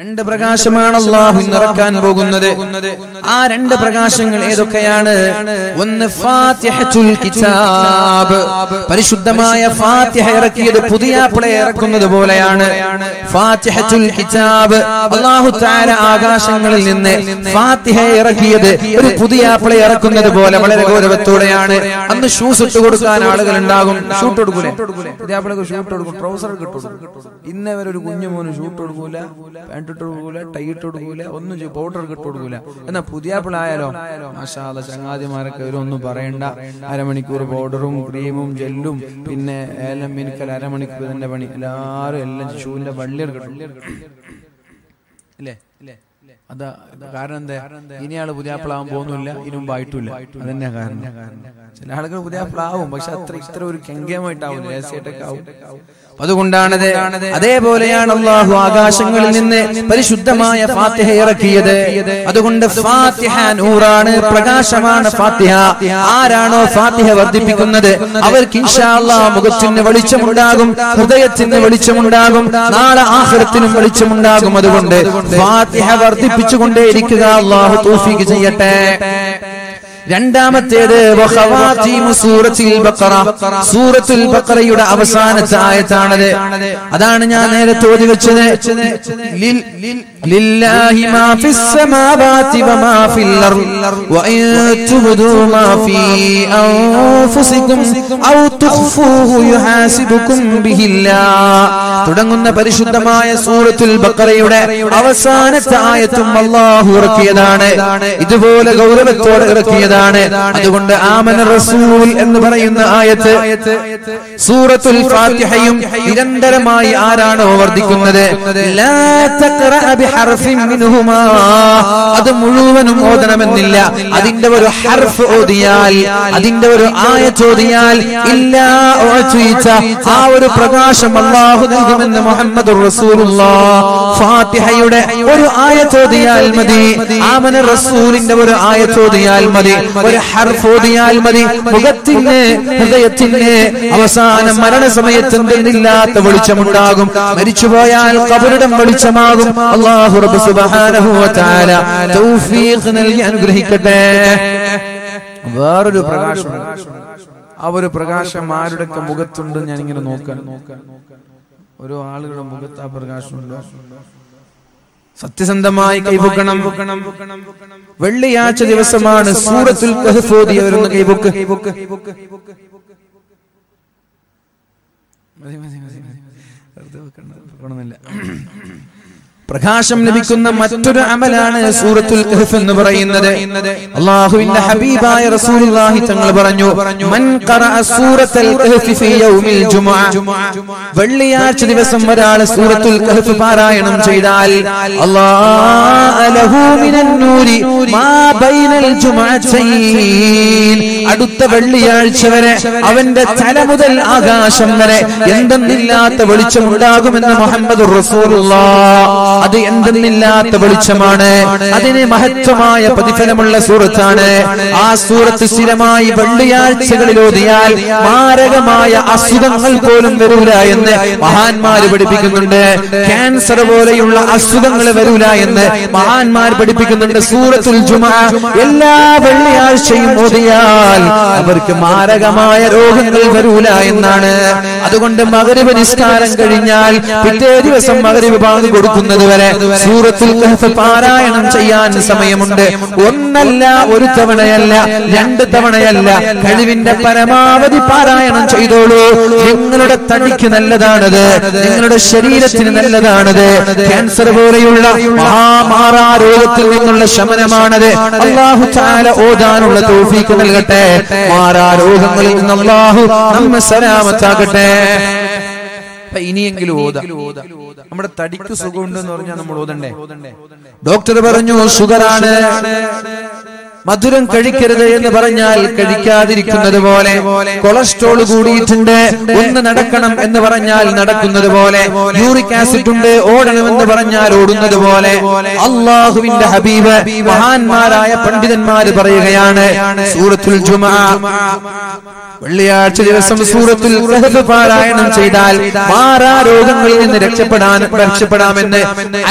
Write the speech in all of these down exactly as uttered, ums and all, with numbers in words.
രണ്ട് പ്രകാശമാണ് അല്ലാഹു ഇറക്കാൻ പോകുന്നത്. ആ രണ്ട് പ്രകാശങ്ങൾ ഏതൊക്കെയാണ്? ഒന്ന് ഫാത്തിഹത്തുൽ കിതാബ്, പരിശുദ്ധമായ ഫാത്തിഹ ഇറക്കിയത് പുതിയാപ്പിള ഇറക്കുന്നത് പോലെയാണ്. ഫാത്തിഹത്തുൽ കിതാബ്, അല്ലാഹു തആല ആകാശങ്ങളിൽ നിന്ന് ഫാത്തിഹ ഇറക്കിയത് ഒരു പുതിയാപ്പിള ഇറക്കുന്നത് പോലെ വളരെ ഗൗരവത്തോടെയാണ്. അന്ന് ഷൂസ് ഇട്ട് കൊടുക്കാൻ ആളുകൾ ഉണ്ടാകും. ഷൂട്ട് കൊടുക്കൂലേ? പുതിയാപ്പിളക്ക് ഷൂട്ട് കൊടുക്കും, ട്രൗസർ കിട്ടും. ഇന്നവരൊരു കുഞ്ഞു മോന് ഷൂട്ട് കൊടുക്കൂല, ഇട്ട് കൊടുക്കൂല, ടൈ ഇട്ട് കൊടുക്കൂല, ഒന്നും പൗഡർ ഇട്ട് കൊടുക്കൂല. എന്നാ പുതിയാപ്പിളായാലോ മാഷാ അല്ലാഹ്, ചങ്ങാതിമാരൊക്കെ ഇവരൊന്നും പറയണ്ട, അരമണിക്കൂർ പൗഡറും ക്രീമും ജെല്ലും പിന്നെ ഏലം മിനുക്കൽ, അരമണിക്കൂർ തന്നെ പണി. എല്ലാവരും എല്ലാം ഷൂവിന്റെ വള്ളിയർ കിട്ടും അല്ലേ? അതാ കാരണം. എന്താ ഇനിയാള് പുതിയാപ്പിളാവാൻ പോകുന്നില്ല, ഇനി മുമ്പായിട്ടില്ല. അതന്നെ കാരണം. ചില ആളുകൾ പുതിയാപ്പിളാവും, പക്ഷെ അത്ര ഇത്ര ഒരു കെങ്കമായിട്ടാവും, രഹസ്യമായിട്ടൊക്കെ ആവും. അതുകൊണ്ടാണത്. അതേപോലെയാണ് അല്ലാഹു ആകാശങ്ങളിൽ നിന്ന് പരിശുദ്ധമായ ഫാത്തിഹ ഇറക്കിയത്. അതുകൊണ്ട് ഫാത്തിഹ നൂറാണ്, പ്രകാശമാണ് ഫാത്തിഹ. ആരാണോ ഫാത്തിഹ വർദ്ധിപ്പിക്കുന്നത് അവർക്ക് ഇൻഷാ അല്ലാഹ് മുഖത്തിന് വെളിച്ചമുണ്ടാകും, ഹൃദയത്തിന് വെളിച്ചമുണ്ടാകും, നാളെ ആഖിറത്തിനും വെളിച്ചമുണ്ടാകും. അതുകൊണ്ട് ഫാത്തിഹ വർദ്ധിപ്പിച്ചുകൊണ്ടേയിരിക്കുക. അല്ലാഹു തൗഫീഖ് ചെയ്യട്ടെ. രണ്ടാമത്തേത് സൂറത്തുൽ ബഖറ, സൂറത്തുൽ ബഖറയുടെ അവസാനത്തെ ആയത്താണത്. അതാണ് ഞാൻ നേരത്തെ ഓതി വെച്ചത്. ലില്ലാഹി മാ ഫിസ് സമാവാതി വമാ ഫിൽ അർള് വഇൻ തുബ്ദൂ മാ ഫീ അൻഫുസികും ഔ തുഖ്ഫൂഹു യുഹാസിബുകും ബിഹില്ലാഹ് തുടങ്ങുന്ന പരിശുദ്ധമായ സൂറത്തുൽ ബഖറയുടെ അവസാനത്തെ ആയത്തും അല്ലാഹു ഇറക്കിയതാണ്, ഇതുപോലെ ഗൗരവത്തോടെ ഇറക്കിയത്. അതുകൊണ്ട് ആമന റസൂൽ എന്ന് പറയുന്ന ആയത്ത്, സൂറത്തുൽ ഫാത്തിഹയും നിരന്തരമായി ആരാണോ വർദ്ധിക്കുന്നത് ലാ തഖറ ബിഹർഫിൻ മിൻഹുമാ, അത് മുഴുവനും ഓതണമെന്നില്ല. അതിന്റെ ഒരു ഹർഫ് ഓതിയാൽ, അതിന്റെ ഒരു ആയത്ത് ഓതിയാൽ ഇല്ലാ ഉഅതീത, ആ ഒരു പ്രകാശം അല്ലാഹു നൽകുമെന്ന് മുഹമ്മദുർ റസൂലുള്ളാഹ്. ഫാത്തിഹയുടെ ഒരു ആയത്ത് ഓതിയാൽ മതി, ആമന റസൂലിന്റെ ഒരു ആയത്ത് ഓതിയാൽ മതി, ഒരു ഹർഫ് ഓതിയാൽ മതി, മുഖത്തിന് ഹൃദയത്തിന് അവസാനം മരണസമയത്ത് എന്തെന്നില്ലാത്ത വെളിച്ചമുണ്ടാകും. മരിച്ചുപോയാൽ ഖബറിടം വെളിച്ചമാകും. അല്ലാഹു റബ്ബ് സുബ്ഹാനഹു വ തആല തൗഫീഖ് നൽകി അനുഗ്രഹിക്കട്ടെ. വേറൊരു പ്രകാശം, ആ ഒരു പ്രകാശം ആരുടെയൊക്കെ മുഖത്തുണ്ട്? ഞാനിങ്ങനെ നോക്കാൻ ഓരോ ആളുകളുടെ മുഖത്ത് ആ പ്രകാശമുണ്ടോ? സത്യസന്ധമായി കൈപൊക്കണം. വെള്ളിയാഴ്ച ദിവസമാണ് സൂറത്തുൽ കഹ്ഫ് ഓതിയവരൊന്ന് കൈപൊക്ക്. പ്രകാശം ലഭിക്കുന്ന മറ്റൊരു അമലാണ് സൂറത്തുൽ കഹ്ഫ് എന്ന് പറയുന്നത്. അല്ലാഹുവിന്റെ ഹബീബായ റസൂലുള്ളാഹി തങ്ങൾ പറഞ്ഞു, മൻ ഖറഅ സൂറത്തുൽ കഹ്ഫ് ഫീ യൗമിൽ ജുമുഅ, വെള്ളിയാഴ്ച ദിവസം ഒരാൾ സൂറത്തുൽ കഹ്ഫ് പാരായണം ചെയ്താൽ അല്ലാഹു ലഹു മിനൻ നൂരി മാ ബൈനൽ ജുമുഅതൈൻ, അടുത്ത വെള്ളിയാഴ്ച വരെ അവന്റെ തല മുതൽ ആകാശം വരെ എന്തെന്നില്ലാത്ത വെളിച്ചമുണ്ടാകുമെന്ന് മുഹമ്മദുർ റസൂലുള്ളാഹ്. അത് എന്തെന്നില്ലാത്ത വെളിച്ചമാണ്, അതിന് മഹത്വമായ പ്രതിഫലമുള്ള സൂറത്താണ്. ആ സൂറത്ത് സ്ഥിരമായി വെള്ളിയാഴ്ചകളിൽ ഓതിയാൽ മാരകമായ അസുഖങ്ങൾ പോലും വരൂല എന്ന് മഹാന്മാർ പഠിപ്പിക്കുന്നുണ്ട്. ക്യാൻസർ പോലെയുള്ള അസുഖങ്ങൾ വരൂല എന്ന് മഹാന്മാർ പഠിപ്പിക്കുന്നുണ്ട്. സൂറത്തുൽ ജുമുഅ എല്ലാ വെള്ളിയാഴ്ചയും ഓതിയാൽ അവർക്ക് മാരകമായ രോഗങ്ങൾ വരൂല എന്നാണ്. അതുകൊണ്ട് മഗ്‌രിബ് നിസ്കാരം കഴിഞ്ഞാൽ പിറ്റേ ദിവസം മഗ്‌രിബ് ബാങ്ക് കൊടുക്കുന്നു വരെ സൂറത്തുൽ കഹ്ഫ് പാരായണം ചെയ്യാൻ സമയമുണ്ട്. ഒന്നല്ല, ഒരു തവണയല്ല, രണ്ട് തവണയല്ല, കഴിവിന്റെ പരമാവധി പാരായണം ചെയ്തോളൂ. നിങ്ങളുടെ തടിക്ക് നല്ലതാണത്, നിങ്ങളുടെ ശരീരത്തിന് നല്ലതാണത്. ക്യാൻസർ പോലെയുള്ള മഹാമാരാ രോഗത്തിൽ നിന്നുള്ള ശമനമാണത്. അല്ലാഹു തആല ഓതാനുള്ള തൗഫീഖ് നൽകട്ടെ. മാരാ രോഗങ്ങളിൽ നിന്ന് അല്ലാഹു നമ്മെ സലാമത്താക്കട്ടെ. ഇനിയെങ്കിലും ഓതാ. നമ്മുടെ തടിക്ക് സുഖമുണ്ടെന്ന് പറഞ്ഞാൽ നമ്മൾ ഓതണ്ടേ? ഡോക്ടർ പറഞ്ഞു ഷുഗറാണ്, മധുരം കഴിക്കരുത് എന്ന് പറഞ്ഞാൽ കഴിക്കാതിരിക്കുന്നത് പോലെ, കൊളസ്ട്രോൾ കൂടിയിട്ടുണ്ട് ഒന്ന് നടക്കണം എന്ന് പറഞ്ഞാൽ നടക്കുന്നത് പോലെ, യൂറിക് ആസിഡ് ഉണ്ട് ഓടണമെന്ന് പറഞ്ഞാൽ ഓടുന്നത് പോലെ. അല്ലാഹുവിന്റെ ഹബീബ് മഹാന്മാരായ പണ്ഡിതന്മാര് പറയുകയാണ്, സൂറത്തുൽ ജുമുഅ വെള്ളിയാഴ്ച ദിവസം സൂറത്തുൽ കഹ്ഫ് പാരായണം ചെയ്താൽ മാരാരോഗങ്ങളിൽ നിന്ന് രക്ഷപ്പെടാൻ രക്ഷപ്പെടാമെന്ന്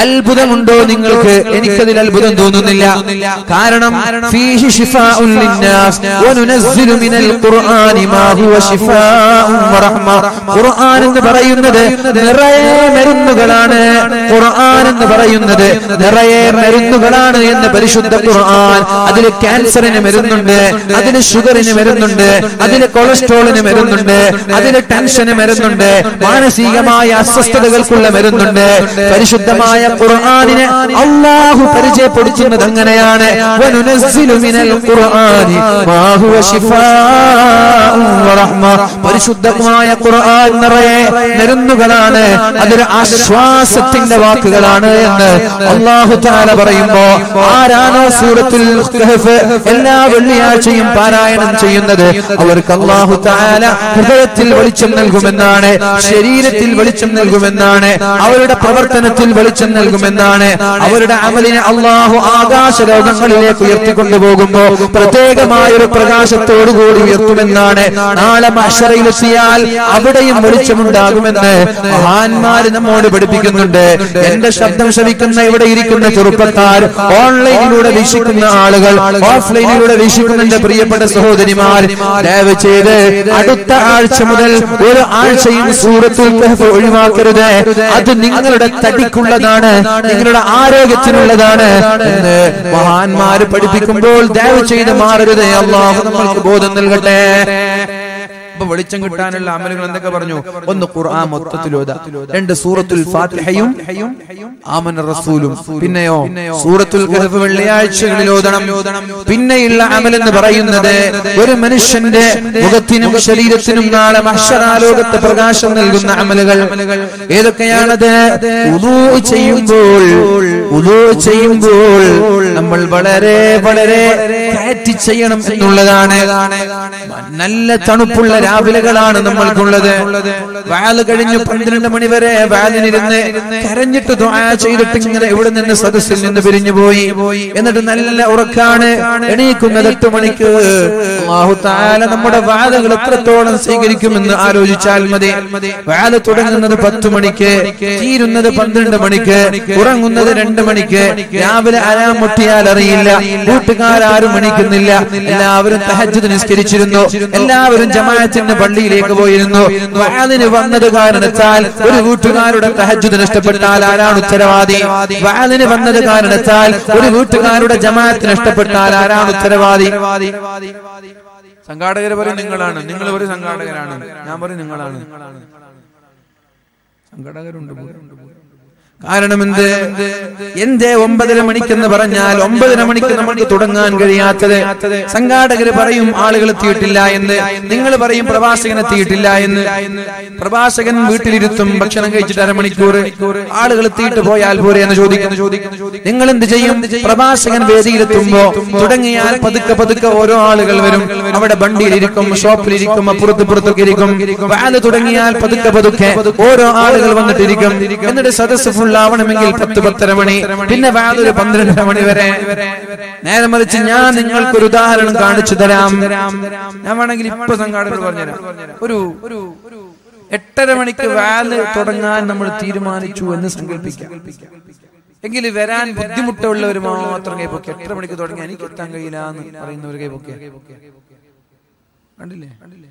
അത്ഭുതമുണ്ടോ നിങ്ങൾക്ക്? എനിക്കതിൽ അത്ഭുതം തോന്നുന്നില്ല. കാരണം ഫീഹി ശിഫാഉൻ ലിന്നാസ് വനുനസിലു മിനൽ ഖുർആനി മാ ഹുവ ശിഫാഉൻ വറഹ്മ. ഖുർആൻ എന്ന് പറയുന്നത് നിറയെ മരുന്നുകളാണ്. ഖുർആൻ എന്ന് പറയുന്നത് നിറയെ മരുന്നുകളാണ് എന്ന് പരിശുദ്ധ ഖുർആൻ. അതിൽ ക്യാൻസറിന് മരുന്നുണ്ട്, അതിൽ ഷുഗറിന് മരുന്നുണ്ട്, അതിൽ കൊളസ്ട്രോളിന് മരുന്നുണ്ട്, അതിൽ ടെൻഷന് മരുന്നുണ്ട്, മാനസികമായ അസ്വസ്ഥതകൾക്കുള്ള മരുന്നുണ്ട്. പരിശുദ്ധമായ ഖുർആനിനെ അല്ലാഹു പരിചയപ്പെടുത്തുന്നത് അങ്ങനെയാണ്. വനുനസിലു മിനൽ ഖുർആനി മാ ഹുവ ശിഫാഉൻ വറഹ്മ. പരിശുദ്ധമായ ഖുർആൻ നിറയെ മരുന്നുകളാണ്, അതൊരു ആശ്വാസത്തിന്റെ വാക്കുകളാണ് എന്ന് അല്ലാഹു തആല പറയുമ്പോ ആരാണോ സൂറത്തുൽ കഹ്ഫ് എല്ലാ വെള്ളിയാഴ്ചയും പാരായണം ചെയ്യുന്നത് അവർക്ക് അല്ലാഹു തആല ഹൃദയത്തിൽ വെളിച്ചം നൽകുമെന്നാണ്, ശരീരത്തിൽ വെളിച്ചം നൽകുമെന്നാണ്, അവരുടെ പ്രവർത്തനത്തിൽ വെളിച്ചം നൽകുമെന്നാണ്. അവരുടെ അമലിനെ അല്ലാഹു ആകാശ ലോകങ്ങളിലേക്ക് ഉയർത്തിക്കൊണ്ടുപോകുമ്പോ പ്രത്യേകമായൊരു പ്രകാശത്തോടുകൂടി ഉയർത്തുമെന്നാണ്. നാളെ മഹ്ശറിലെത്തിയാൽ അവിടെയും വെളിച്ചമുണ്ടാകുമെന്ന് മഹാന്മാര് നമ്മോട് പഠിപ്പിക്കുന്നുണ്ട്. എന്റെ ശബ്ദം ശ്രവിക്കുന്ന ഇവിടെ ഇരിക്കുന്ന ചെറുപ്പക്കാർ, ഓൺലൈനിലൂടെ വീക്ഷിക്കുന്ന ആളുകൾ, ഓഫ്ലൈനിലൂടെ വീക്ഷിക്കുന്ന എന്റെ പ്രിയപ്പെട്ട സഹോദരിമാർ, ദയവ് ചെയ്ത് അടുത്ത ആഴ്ച മുതൽ ഒരു ആഴ്ചയും സൂറത്തുൽ കഹ്ഫ് ഒഴിവാക്കരുത്. അത് നിങ്ങളുടെ തടിക്കുള്ളതാണ്, നിങ്ങളുടെ ആരോഗ്യത്തിനുള്ളതാണ് എന്ന് മഹാന്മാര് പഠിപ്പിക്കുമ്പോൾ ദയവ് ചെയ്ത് മാറരുത്. അല്ലാഹു നമ്മൾക്ക് ബോധം നൽകട്ടെ. വെളിച്ചം കിട്ടാനുള്ള അമലുകൾ എന്തൊക്കെ പറഞ്ഞു? ഒന്ന് ഖുർആൻ മൊത്തത്തിൽ ഓതാ, രണ്ട് സൂറത്തുൽ ഫാത്തിഹയും ആമന റസൂലും, പിന്നെയോ സൂറത്തുൽ കഹ്ഫ് വെള്ളിയാഴ്ചകളിൽ ഓതണം. പിന്നെയുള്ള അമൽ എന്ന് പറയുന്നത് ഒരു മനുഷ്യന്റെ മുഖത്തിനും ശരീരത്തിനും നാളെ മഹ്ശറാലോകത്തെ പ്രകാശം നൽകുന്ന അമലുകൾ ഏതൊക്കെയാണത്? വുദൂ ചെയ്യുമ്പോൾ വുദൂ ചെയ്യുമ്പോൾ നമ്മൾ വളരെ വളരെ കാറ്റി ചെയ്യണം എന്നുള്ളതാണ്. നല്ല തണുപ്പുള്ള രാവിലെകളാണ് നമ്മൾക്കുള്ളത്. വഅല് കഴിഞ്ഞ് പന്ത്രണ്ട് മണി വരെ വഅലിനിരുന്ന് കരഞ്ഞിട്ട് ദുആ ചെയ്തിട്ട് ഇങ്ങനെ ഇവിടെ നിന്ന് സദസ്സിൽ നിന്ന് പിരിഞ്ഞു പോയി. എന്നിട്ട് നല്ല ഉറക്കാണ്, എണീക്കുന്നത് എട്ട് മണിക്ക്. അല്ലാഹു തആല നമ്മുടെ വഅലുകൾ എത്രത്തോളം സ്വീകരിക്കുമെന്ന് ആലോചിച്ചാൽ മതി. വഅല് തുടങ്ങുന്നത് പത്ത് മണിക്ക്, തീരുന്നത് പന്ത്രണ്ട് മണിക്ക്, ഉറങ്ങുന്നത് രണ്ട് മണിക്ക്. രാവിലെ അലാം മുട്ടിയാൽ അറിയില്ല, കൂട്ടുകാരും എണീക്കുന്നില്ല. എല്ലാവരും തഹജ്ജുദ് നിസ്കരിച്ചിരുന്നു, എല്ലാവരും ജമാഅത്തിന്റെ പള്ളിയിലേക്ക് പോയിരുന്നു. വഅലിന് വന്നത് കാരണത്താൽ ഒരു വീട്ടുകാരുടെ തഹജ്ജുദ് നഷ്ടപ്പെട്ടാൽ ആരാണ് ഉത്തരവാദി? വഅലിന് വന്നത് കാരണത്താൽ ഒരു വീട്ടുകാരുടെ ജമാഅത്ത് നഷ്ടപ്പെട്ടാൽ ആരാണ് ഉത്തരവാദി? സംഘാടകർ പറയും നിങ്ങളാണ്, നിങ്ങൾ ഒരു സംഘാടകരാണ്. ഞാൻ പറയും നിങ്ങളാണ്. സംഘാടകരുണ്ട്. കാരണം എന്ത് എന്തേ ഒമ്പതര മണിക്കെന്ന് പറഞ്ഞാൽ ഒമ്പതര മണിക്ക് നമ്മൾക്ക് തുടങ്ങാൻ കഴിയാത്തത്? സംഘാടകര് പറയും ആളുകൾ എത്തിയിട്ടില്ല എന്ന്, നിങ്ങൾ പറയും പ്രവാചകൻ എത്തിയിട്ടില്ല എന്ന്. പ്രവാചകൻ വീട്ടിലിരുത്തും, ഭക്ഷണം കഴിച്ചിട്ട് അരമണിക്കൂർ. ആളുകൾ എത്തിയിട്ട് പോയാൽ പോരെ എന്ന് ചോദിക്കുന്നു ചോദിക്കുന്നു നിങ്ങൾ എന്ത് ചെയ്യും? പ്രവാചകൻ വേദിയിലെത്തുമ്പോ തുടങ്ങിയാൽ പതുക്കെ പതുക്കെ ഓരോ ആളുകൾ വരും, അവിടെ വണ്ടിയിലിരിക്കും, ഷോപ്പിലിരിക്കും, അപ്പുറത്ത് പുറത്തൊക്കെ ഇരിക്കും. വാല് തുടങ്ങിയാൽ പതുക്കെ പതുക്കെ ഓരോ ആളുകൾ വന്നിട്ടിരിക്കും. എന്നിട്ട് സദസ് ണെങ്കിൽ പത്ത് പത്തര മണി, പിന്നെ വേറൊരു പന്ത്രണ്ടര മണി വരെ. നേരെ മറിച്ച് ഞാൻ നിങ്ങൾക്കൊരു ഉദാഹരണം കാണിച്ചു തരാം. ഞാൻ വേണമെങ്കിൽ ഇപ്പൊ സംഘാടകർ പറഞ്ഞുതരാം. ഒരു എട്ടര മണിക്ക് വാല് തുടങ്ങാൻ നമ്മൾ തീരുമാനിച്ചു എന്ന് സങ്കല്പിക്കാം എങ്കിൽ വരാൻ ബുദ്ധിമുട്ടുള്ളവർ മാത്രം കൈപ്പൊക്കെ. എട്ടര മണിക്ക് തുടങ്ങി എനിക്ക് എത്താൻ കഴിയില്ല എന്ന് പറയുന്നവർ കൈപ്പൊക്കെ. കണ്ടില്ലേ കണ്ടില്ലേ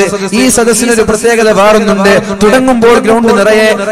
أنا وكتين لدى مبلغ برم لدى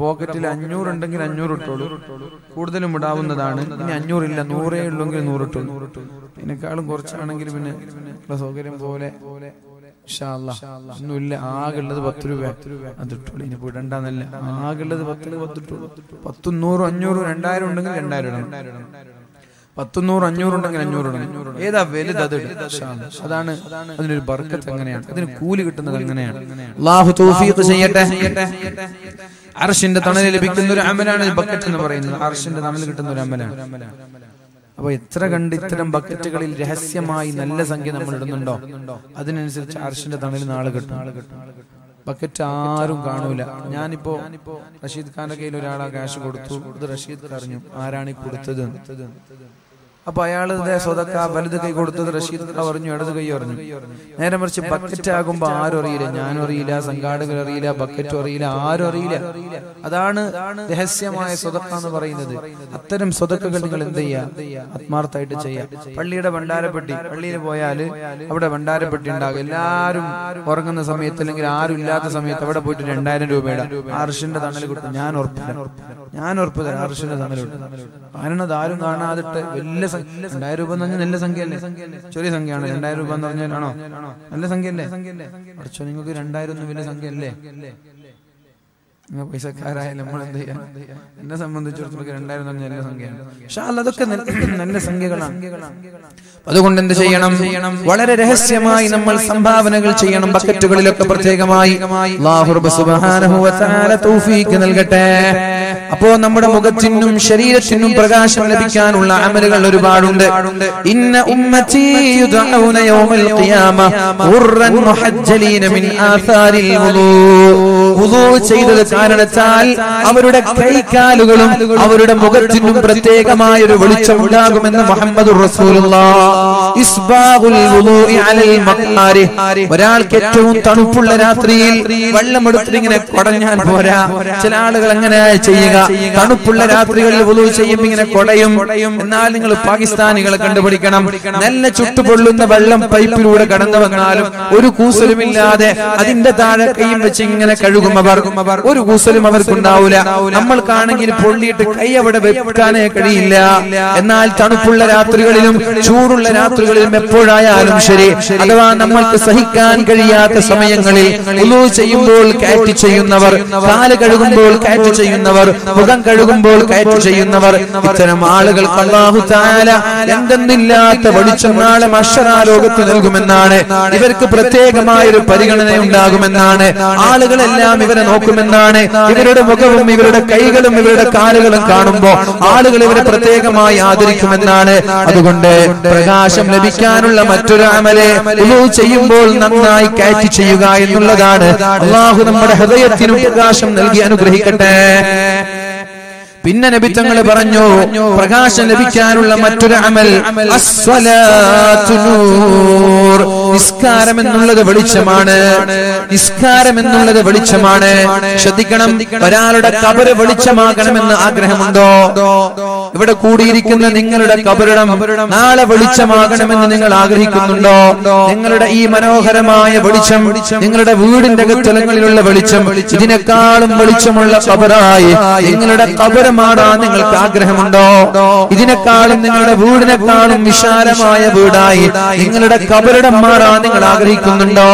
pocket till Anur and Anur Tolu, put the Muda on the Dana, Anur in the Nore, Lungan Nuratu, in a Kalam Gorcha and Gilbin, Lasogan Bole, Shala, Nulla, Agala the Batru, and the Tulin put and Dana, Agala the Batru, Patunur and Nur and Diron and Diron. പത്തുനൂറ് അഞ്ഞൂറ് ഉണ്ടെങ്കിൽ അഞ്ഞൂറ് ഉണ്ടെങ്കിൽ ഏതാ വലുത് അത് അതാണ് അതിനൊരു ബർക്കത്ത് അങ്ങനെയാണ് അതിന് കൂലി കിട്ടുന്നത് അങ്ങനെയാണ് അല്ലാഹു തൗഫീഖ് ചെയ്യട്ടെ അർശിന്റെ തണലിൽ ലഭിക്കുന്ന ഒരു അമലാണ് ബക്കറ്റ് എന്ന് പറയുന്നത് അർശിന്റെ തണലിൽ കിട്ടുന്ന ഒരു അമലാണ് അപ്പോൾ എത്ര കണ്ട് ഇത്തരം ബക്കറ്റുകളിൽ രഹസ്യമായി നല്ല സംഖ്യ നമ്മൾ ഇടുന്നുണ്ടോ അതിനനുസരിച്ച് അർശിന്റെ തണലിൽ നാളെ കിട്ടും ബക്കറ്റ് ആരും കാണൂല ഞാനിപ്പോ റഷീദ് ഖാന്റെ കയ്യിൽ ഒരാളാ ക്യാഷ് കൊടുത്തു ഇത് റഷീദ് അറിഞ്ഞു ആരാണ് ഈ കൊടുത്തത് അപ്പോൾ അയാൾ സദക്ക വലത് കൈ കൊടുത്തത് റഷീദ് അറിഞ്ഞു ഇടത് കൈ അറിഞ്ഞു നേരെ മറിച്ച് ബക്കറ്റ് ആകുമ്പോ ആരും അറിയില്ല ഞാനും അറിയില്ല സംഘാടകർ അറിയില്ല ബക്കറ്റ് അറിയില്ല ആരും അറിയില്ല അതാണ് രഹസ്യമായ സദക്ക എന്ന് പറയുന്നത് അത്തരം സദക്കകൾ നിങ്ങൾ എന്ത് ചെയ്യുക ആത്മാർത്ഥമായിട്ട് ചെയ്യുക പള്ളിയുടെ ഭണ്ഡാരപ്പെട്ടി പള്ളിയിൽ പോയാൽ അവിടെ ഭണ്ഡാരപ്പെട്ടി ഉണ്ടാകും എല്ലാവരും ഉറങ്ങുന്ന സമയത്ത് അല്ലെങ്കിൽ ആരും ഇല്ലാത്ത സമയത്ത് അവിടെ പോയിട്ട് രണ്ടായിരം രൂപയുടെ അർശിന്റെ തണൽ കിട്ടും ഞാൻ ഉറപ്പില്ല ഞാൻ ഉറപ്പ് തരാം അർശിന്റെ തണൽ കാരണം അതാരും കാണാതിട്ട് വലിയ രണ്ടായിരം രൂപ എന്ന് പറഞ്ഞാൽ നല്ല സംഖ്യയല്ലേ ചെറിയ സംഖ്യയാണ് രണ്ടായിരം രൂപ എന്ന് പറഞ്ഞാൽ ആണോ നല്ല സംഖ്യയല്ലേ കുറച്ചോ നിങ്ങൾക്ക് രണ്ടായിരം ഒന്നും വലിയ സംഖ്യയല്ലേ നിങ്ങൾ പൈസക്കാരായ നമ്മൾ എന്ത് ചെയ്യാം എന്നെ സംബന്ധിച്ചിടത്തോളം രണ്ടായിരം എന്ന് പറഞ്ഞാൽ നല്ല സംഖ്യയാണ് പക്ഷെ അതൊക്കെ നല്ല സംഖ്യകളാണ് അതുകൊണ്ട് എന്ത് ചെയ്യണം വളരെ രഹസ്യമായി നമ്മൾ സംഭാവനകൾ ചെയ്യണം ബക്കറ്റുകളിലൊക്കെ പ്രത്യേകമായി അല്ലാഹു റബ്ബ് സുബ്ഹാനഹു വ തആല തൗഫീഖ് നൽകട്ടെ അപ്പോ നമ്മുടെ മുഖത്തിനും ശരീരത്തിനും പ്രകാശം ലഭിക്കാനുള്ള അമലുകൾ ഒരുപാടുണ്ട് ഇന്ന ഉമ്മത്തി യുദഊന യൗമൽ ഖിയാമ ഖുർറൻ മുഹജ്ജലീന മിൻ ആസാരിൽ വുളൂ വുളൂ ചെയ്തത് കാരണത്താൽ അവരുടെ കൈകാലുകളും അവരുടെ മുഖത്തിനും പ്രത്യേകമായ ഒരു വെളിച്ചം ഉണ്ടാകുമെന്ന് മുഹമ്മദുർ റസൂലുള്ളാഹ് ഇസ്ബാഗുൽ വുളൂഇ അലൽ മഖാരി ഒരാൾക്ക് ഏറ്റവും തണുപ്പുള്ള രാത്രിയിൽ വെള്ളം എടുത്ത് ഇങ്ങനെ കൊടഞ്ഞാൽ പോരാ ചില ആളുകൾ അങ്ങനെ ചെയ്യുക തണുപ്പുള്ള രാത്രികളിൽ വുളൂ ചെയ്യും ഇങ്ങനെ കൊടയും എന്നാൽ നിങ്ങൾ പാകിസ്ഥാനികളെ കണ്ടുപിടിക്കണം നല്ല ചുട്ടുപൊള്ളുന്ന വെള്ളം പൈപ്പിലൂടെ കടന്നു വന്നാലും ഒരു കൂസലുമില്ലാതെ അതിന്റെ താഴെ കൈയും വെച്ച് ഇങ്ങനെ കഴുകും അവർ ഒരു കൂസലും അവർക്കുണ്ടാവില്ല നമ്മൾക്കാണെങ്കിൽ പൊള്ളിയിട്ട് കൈ അവിടെ വെക്കാനേ കഴിയില്ല എന്നാൽ തണുപ്പുള്ള രാത്രികളിലും ചൂടുള്ള രാത്രികളിലും എപ്പോഴായാലും ശരി അഥവാ നമ്മൾക്ക് സഹിക്കാൻ കഴിയാത്ത സമയങ്ങളിൽ വുളൂ ചെയ്യുമ്പോൾ കാറ്റ് ചെയ്യുന്നവർ കാല് കഴുകുമ്പോൾ കാറ്റ് ചെയ്യുന്നവർ മുഖം കഴുകുമ്പോൾ കാറ്റ് ചെയ്യുന്നവർ ഇത്തരം ആളുകൾ അല്ലാഹു തആല എന്തെന്നില്ലാത്ത വെളിച്ചം നാളെ മഹ്ശറാ ലോകത്ത് നൽകുമെന്നാണ് ഇവർക്ക് പ്രത്യേകമായ ഒരു പരിഗണന ഉണ്ടാകുമെന്നാണ് ആളുകളെല്ലാം ഇവരെ നോക്കുമെന്നാണ് ഇവരുടെ മുഖവും ഇവരുടെ കൈകളും ഇവരുടെ കാലുകളും കാണുമ്പോൾ ആളുകൾ ഇവരെ പ്രത്യേകമായി ആദരിക്കുമെന്നാണ് അതുകൊണ്ട് പ്രകാശം ലഭിക്കാനുള്ള മറ്റൊരു അമലെ വുളൂ ചെയ്യുമ്പോൾ നന്നായി കാറ്റ് ചെയ്യുക എന്നുള്ളതാണ് അല്ലാഹു നമ്മുടെ ഹൃദയത്തിന് പ്രകാശം നൽകി അനുഗ്രഹിക്കട്ടെ പിന്നെ നബി തങ്ങൾ പറഞ്ഞു പ്രകാശം ലഭിക്കാനുള്ള മറ്റൊരു അമൽ അസ്സലാത്തു നൂർ നിസ്കാരം എന്നുള്ളത് വെളിച്ചമാണ് നിസ്കാരം എന്നുള്ളത് വെളിച്ചമാണ് ശ്രദ്ധിക്കണം ഒരാളുടെ ഖബറ് വെളിച്ചമാകണമെന്ന് ആഗ്രഹമുണ്ടോ ഇവിടെ കൂടിയിരിക്കുന്ന നിങ്ങളുടെ ഖബറിടം നാളെ വെളിച്ചമാകണമെന്ന് നിങ്ങൾ ആഗ്രഹിക്കുന്നുണ്ടോ നിങ്ങളുടെ ഈ മനോഹരമായ വെളിച്ചം നിങ്ങളുടെ വീടിന്റെ അകത്തലങ്ങളിലുള്ള വെളിച്ചം ഇതിനേക്കാളും വെളിച്ചമുള്ള ഖബറായി നിങ്ങളുടെ ഖബർ ماران نقل كاغرهم مندو. إذن كارم نقلنا بودنا كارم مشارة مايا بوداي. نقلنا كابرنا ماران نقل آغري كمندو.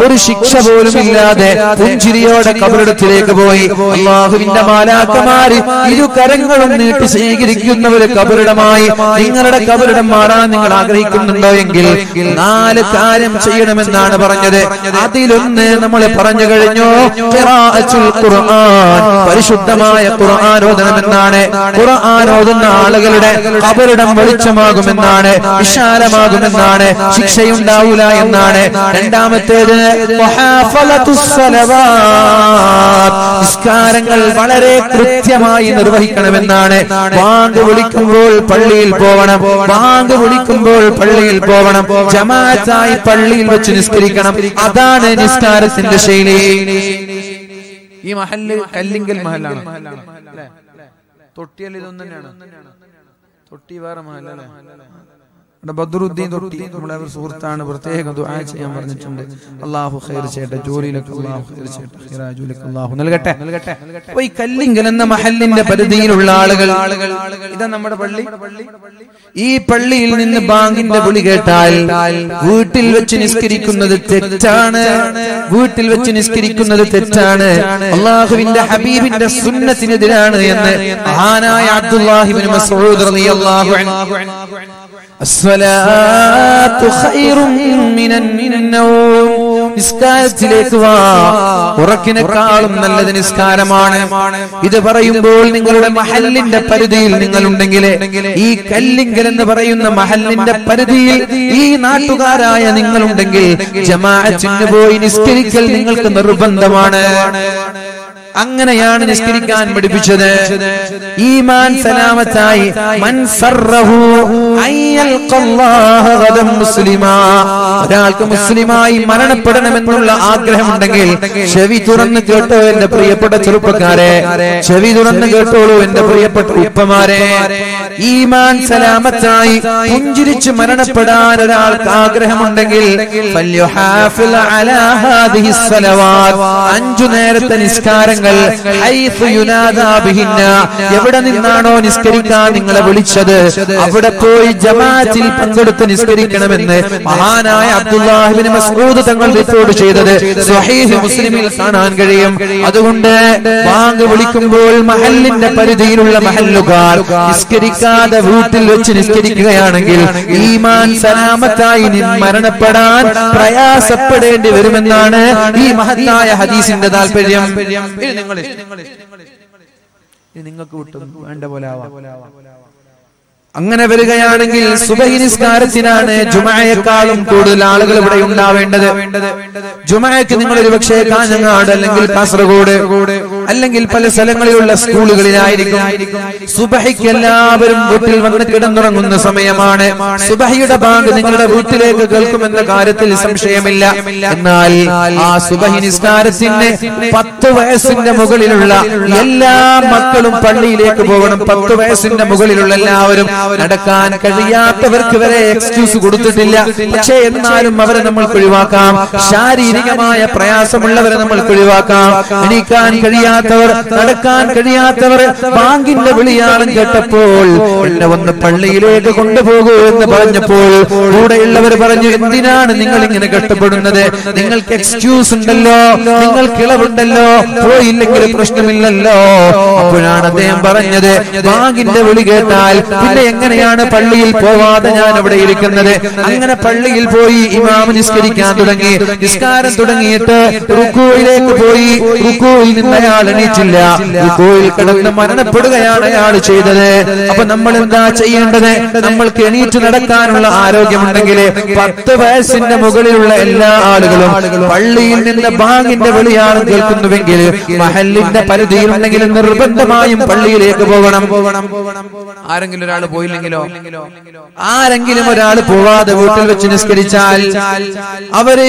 وري شيكشة بول ميلا ده. بنجري هذا كابرنا تليك بوي. الله بيننا مالا كماري. إذو كارنغلون نيتس إيجري كيوتنا بول كابرنا ماي. نقلنا كابرنا ماران نقل آغري كمندو ينقل. نال كارم شيئنا من نانا برجده. أديلون نمله برجع غرينيو. قراءة القرآن. بريشودة مايا قرآن ودنا من نانا. قرآن ودنا آلغلده. كابرنا مريتش ماعو من نانا. مشارة ماعو من نانا. شيكشة يندا ولا ينانا. نندام تيجنا. وحافلة الصلوات. إسكارنغل بنره كرتيا ماي نروحي كنا من نانا. بانغ بولي كمبول بليل بوفنا. بانغ بولي كمبول بليل بوفنا. جماعة أي بليل بتشنس كري كنا. أدان نسكار سندشيلي. ഈ മഹല്ല് കല്ലിങ്കൽ മഹല്ലാണ്. തൊട്ടിയല്ല ഇതൊന്നും തന്നെയാണ്. തൊട്ടി വേറെ മഹല്ലാണ്. നമ്മുടെ ബദറുദ്ദീൻ തൊട്ടി നമ്മുടെ ഒരു സുഹൃത്താണ്. പ്രത്യേകം ദുആ ചെയ്യാൻ പറഞ്ഞിട്ടുണ്ട്. അല്ലാഹു ഖൈർ ചെയ്യട്ടെ. ജോലിയിലേക്ക് അല്ലാഹു ഖൈർ ചെയ്യട്ടെ. ഖൈറാജുലക്ക് അല്ലാഹു നൽകട്ടെ. അപ്പോൾ ഈ കല്ലിങ്കൽ എന്ന മഹല്ലിന്റെ പരിധിയിലുള്ള ആളുകൾ ഇതാ നമ്മുടെ പള്ളി. ഈ പള്ളിയിൽ നിന്ന് ബാങ്കിന്റെ വിളി കേട്ടാൽ വീട്ടിൽ വെച്ച് നിസ്കരിക്കുന്നത് തെറ്റാണ്. വീട്ടിൽ വെച്ച് നിസ്കരിക്കുന്നത് തെറ്റാണ്. അല്ലാഹുവിന്റെ ഹബീബിന്റെ സുന്നത്തിനെതിരാണ് എന്ന് മഹാനായ അബ്ദുല്ലാഹി ഇബ്നു മസ്ഊദ് റളിയല്ലാഹു അൻഹു الصلاة خير من النوم നിസ്കാരത്തിലേക്ക് വാ. ഉറക്കിനെക്കാളും നല്ലത് നിസ്കാരമാണ്. ഇത് പറയുമ്പോൾ നിങ്ങളുടെ മഹല്ലിന്റെ പരിധിയിൽ നിങ്ങൾ ഉണ്ടെങ്കിൽ, ഈ കല്ലിങ്കൽ എന്ന് പറയുന്ന മഹല്ലിന്റെ പരിധിയിൽ ഈ നാട്ടുകാരായ നിങ്ങളുണ്ടെങ്കിൽ ജമാഅത്തിന് പോയി നിസ്കരിക്കൽ നിങ്ങൾക്ക് നിർബന്ധമാണ്. അങ്ങനെയാണ് നിസ്കരിക്കാൻ പഠിപ്പിച്ചത്. ഈമാൻ സലാമത്തായി മൻ സറഹു അയ്യൽഖല്ലാഹ ഗദം മുസ്ലിമാ, ഒരാൾക്ക് മുസ്ലിമായി മരണപ്പെടണമെന്നുള്ള ആഗ്രഹമുണ്ടെങ്കിൽ ചെവി തുറന്ന് കേട്ടോ എന്റെ പ്രിയപ്പെട്ട ചെറുപ്പക്കാരെ, ചെവി തുറന്ന് കേട്ടോളൂ എന്റെ പ്രിയപ്പെട്ട ഉപ്പമാരെ. ഈമാൻ സലാമത്തായി പുഞ്ചിരിച്ച് മരണപ്പെടാൻ ഒരാൾക്ക് ആഗ്രഹമുണ്ടെങ്കിൽ ഫല്യുഹാഫിൽ അലാ ഹാദിഹി സ്വലവാത്ത്, അഞ്ചു നേരത്തെ നിസ്കാരങ്ങൾ എവിടെ നിന്നാണോ നിസ്കരിക്കാൻ നിങ്ങളെ വിളിച്ചത് അവിടെ പോയി ജമാഅത്തിൽ പങ്കെടുത്ത് നിസ്കരിക്കണമെന്ന് മഹാനായ അബ്ദുല്ലാഹി ഇബ്നു മസ്ഊദ് തങ്ങൾ റിപ്പോർട്ട് ചെയ്തത് സ്വഹീഹ് മുസ്ലിമിൽ കാണാൻ കഴിയും. അതുകൊണ്ട് ബാങ്ക് വിളിക്കുമ്പോൾ മഹല്ലിന്റെ പരിധിയിലുള്ള മഹല്ലുകാർ നിസ്കരിക്കാതെ വീട്ടിൽ വെച്ച് നിസ്കരിക്കുകയാണെങ്കിൽ ഈമാൻ സലാമത്തായി മരണപ്പെടാൻ പ്രയാസപ്പെടേണ്ടി വരുമെന്നാണ് ഈ മഹത്തായ ഹദീസിന്റെ താൽപര്യം. നിങ്ങൾക്ക് വിട്ടും വേണ്ട പോലെ ആവാം. അങ്ങനെ വരികയാണെങ്കിൽ സുബഹി നിസ്കാരത്തിനാണ് ജുമഅയെക്കാളും കൂടുതൽ ആളുകൾ ഇവിടെ ഉണ്ടാവേണ്ടത്. ജുമഅയ്ക്ക് നിങ്ങൾ ഒരുപക്ഷേ കാഞ്ഞങ്ങാട് അല്ലെങ്കിൽ കാസർഗോഡ് അല്ലെങ്കിൽ പല സ്ഥലങ്ങളിലുള്ള സ്കൂളുകളിലായിരിക്കും. സുബഹിക്ക് എല്ലാവരും വീട്ടിൽ വന്ന് കിടന്നുറങ്ങുന്ന സമയമാണ്. സുബഹിയുടെ ബാങ്ക് നിങ്ങളുടെ വീട്ടിലേക്ക് കേൾക്കുമെന്ന കാര്യത്തിൽ സംശയമില്ല. എന്നാൽ ആ സുബഹി നിസ്കാരത്തിന് പത്ത് വയസ്സിന്റെ മുകളിലുള്ള എല്ലാ മക്കളും പള്ളിയിലേക്ക് പോകണം. പത്ത് വയസ്സിന്റെ മുകളിലുള്ള എല്ലാവരും നടക്കാൻ കഴിയാത്തവർക്ക് വരെ എക്സ്ക്യൂസ് കൊടുത്തിട്ടില്ല. പക്ഷേ എന്നാലും അവരെ നമ്മൾക്ക് ഒഴിവാക്കാം. ശാരീരികമായ പ്രയാസമുള്ളവരെ നമ്മൾക്ക് ഒഴിവാക്കാം. എണീക്കാൻ കഴിയാത്തവർ, നടക്കാൻ കഴിയാത്തവർ ബാങ്കിന്റെ വിളിയാളം കേട്ടപ്പോൾ എന്നെ ഒന്ന് പള്ളിയിലേക്ക് കൊണ്ടുപോകൂ എന്ന് പറഞ്ഞപ്പോൾ കൂടെയുള്ളവർ പറഞ്ഞു, എന്തിനാണ് നിങ്ങൾ ഇങ്ങനെ കഷ്ടപ്പെടുന്നത്? നിങ്ങൾക്ക് എക്സ്ക്യൂസ് ഉണ്ടല്ലോ, നിങ്ങൾക്ക് ഇളവുണ്ടല്ലോ, പോയില്ലെങ്കിൽ പ്രശ്നമില്ലല്ലോ. അപ്പോഴാണ് അദ്ദേഹം പറഞ്ഞത്, ബാങ്കിന്റെ വിളി കേട്ടാൽ പിന്നെ എങ്ങനെയാണ് പള്ളിയിൽ പോവാതെ ഞാൻ അവിടെ ഇരിക്കുന്നത്? അങ്ങനെ പള്ളിയിൽ പോയി ഇമാം നിസ്കരിക്കാൻ തുടങ്ങി. നിസ്കാരം തുടങ്ങിയിട്ട് റുക്കൂയിലേക്ക് പോയി. റുക്കൂയിൽ നിന്ന് അയാൾ എണീറ്റില്ല. റുക്കൂയിൽ കിടന്ന് മരണപ്പെടുകയാണ് അയാൾ ചെയ്തത്. അപ്പൊ നമ്മൾ എന്താ ചെയ്യേണ്ടത്? നമ്മൾക്ക് എണീറ്റ് നടക്കാനുള്ള ആരോഗ്യമുണ്ടെങ്കിൽ പത്ത് വയസ്സിന്റെ മുകളിലുള്ള എല്ലാ ആളുകളും പള്ളിയിൽ നിന്ന് ബാങ്കിന്റെ വിളിയാണ് കേൾക്കുന്നുവെങ്കിൽ മഹല്ലിന്റെ പരിധിയിൽ ഉണ്ടെങ്കിൽ നിർബന്ധമായും പള്ളിയിലേക്ക് പോകണം. ആരെങ്കിലും ഒരാൾ പോയില്ലെങ്കിലോ, ആരെങ്കിലും ഒരാൾ പോവാതെ വീട്ടിൽ വെച്ച് നിസ്കരിച്ചാൽ അവര്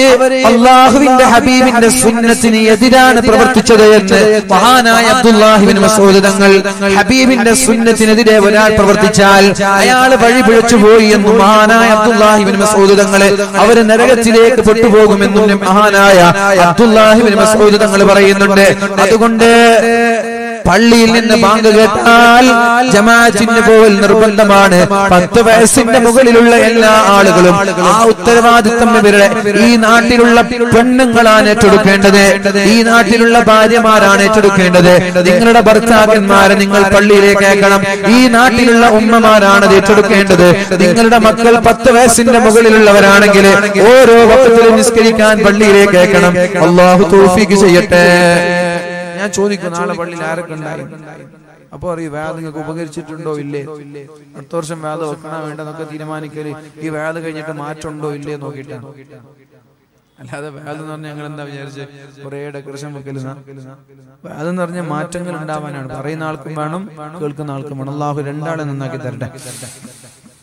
അല്ലാഹുവിന്റെ ഹബീബിന്റെ സുന്നത്തിന് എതിരാണ് പ്രവർത്തിച്ചത് എന്ന് മഹാനായ അബ്ദുല്ലാഹി ഇബ്നു മസ്ഊദ് തങ്ങൾ. ഹബീബിന്റെ സുന്നത്തിനെതിരെ ഒരാൾ പ്രവർത്തിച്ചാൽ അയാൾ വഴി പിഴച്ചു പോയി എന്നും മഹാനായ അബ്ദുല്ലാഹി ഇബ്നു മസ്ഊദ് തങ്ങൾ, അവര് നരകത്തിലേക്ക് പെട്ടുപോകുമെന്നും മഹാനായ അബ്ദുല്ലാഹി ഇബ്നു മസ്ഊദ് തങ്ങൾ പറയുന്നുണ്ട്. അതുകൊണ്ട് പള്ളിയിൽ നിന്ന് ബാങ്ക് കേട്ടാൽ ജമാഅത്തിന് പോകൽ നിർബന്ധമാണ്. പത്ത് വയസ്സിന്റെ മുകളിലുള്ള എല്ലാ ആളുകളും ആ ഉത്തരവാദിത്തം ഇവരുടെ ഈ നാട്ടിലുള്ള പെണ്ണുങ്ങളാണ് ഏറ്റെടുക്കേണ്ടത്, ഈ നാട്ടിലുള്ള ഭാര്യമാരാണ് ഏറ്റെടുക്കേണ്ടത്. നിങ്ങളുടെ ഭർത്താക്കന്മാരെ നിങ്ങൾ പള്ളിയിലേക്ക് അയക്കണം, ഈ നാട്ടിലുള്ള ഉമ്മമാരാണ് ഏറ്റെടുക്കേണ്ടത്. നിങ്ങളുടെ മക്കൾ പത്ത് വയസ്സിന്റെ മുകളിലുള്ളവരാണെങ്കിൽ ഓരോ വക്തത്തിലും നിസ്കരിക്കാൻ പള്ളിയിലേക്ക് അയക്കണം. അല്ലാഹു തൗഫീഖ് ചെയ്യട്ടെ. ഞാൻ ചോദിക്കും, നാളെ പള്ളിയിൽ ആരൊക്കെ ഉണ്ടായിരുന്നു? അപ്പൊ അറിയൂ, വേദ നിങ്ങൾക്ക് ഉപകരിച്ചിട്ടുണ്ടോ ഇല്ലേ? അടുത്ത വർഷം വേദ വെക്കണോ വേണ്ടെന്നൊക്കെ തീരുമാനിക്കല് ഈ വേദ കഴിഞ്ഞിട്ട് മാറ്റമുണ്ടോ ഇല്ലേ നോക്കിയിട്ടാണ്. അല്ലാതെ വേദെന്ന് പറഞ്ഞാൽ ഞങ്ങൾ എന്താ വിചാരിച്ചത്, കുറേ ഡെക്കറേഷൻ വെക്കല്. വേദെന്ന് പറഞ്ഞാൽ മാറ്റങ്ങൾ ഉണ്ടാവാനാണ്. പറയുന്ന ആൾക്കും വേണം, കേൾക്കുന്ന ആൾക്കും വേണം. അള്ളാഹു രണ്ടാളെ നന്നാക്കി തരട്ടെ.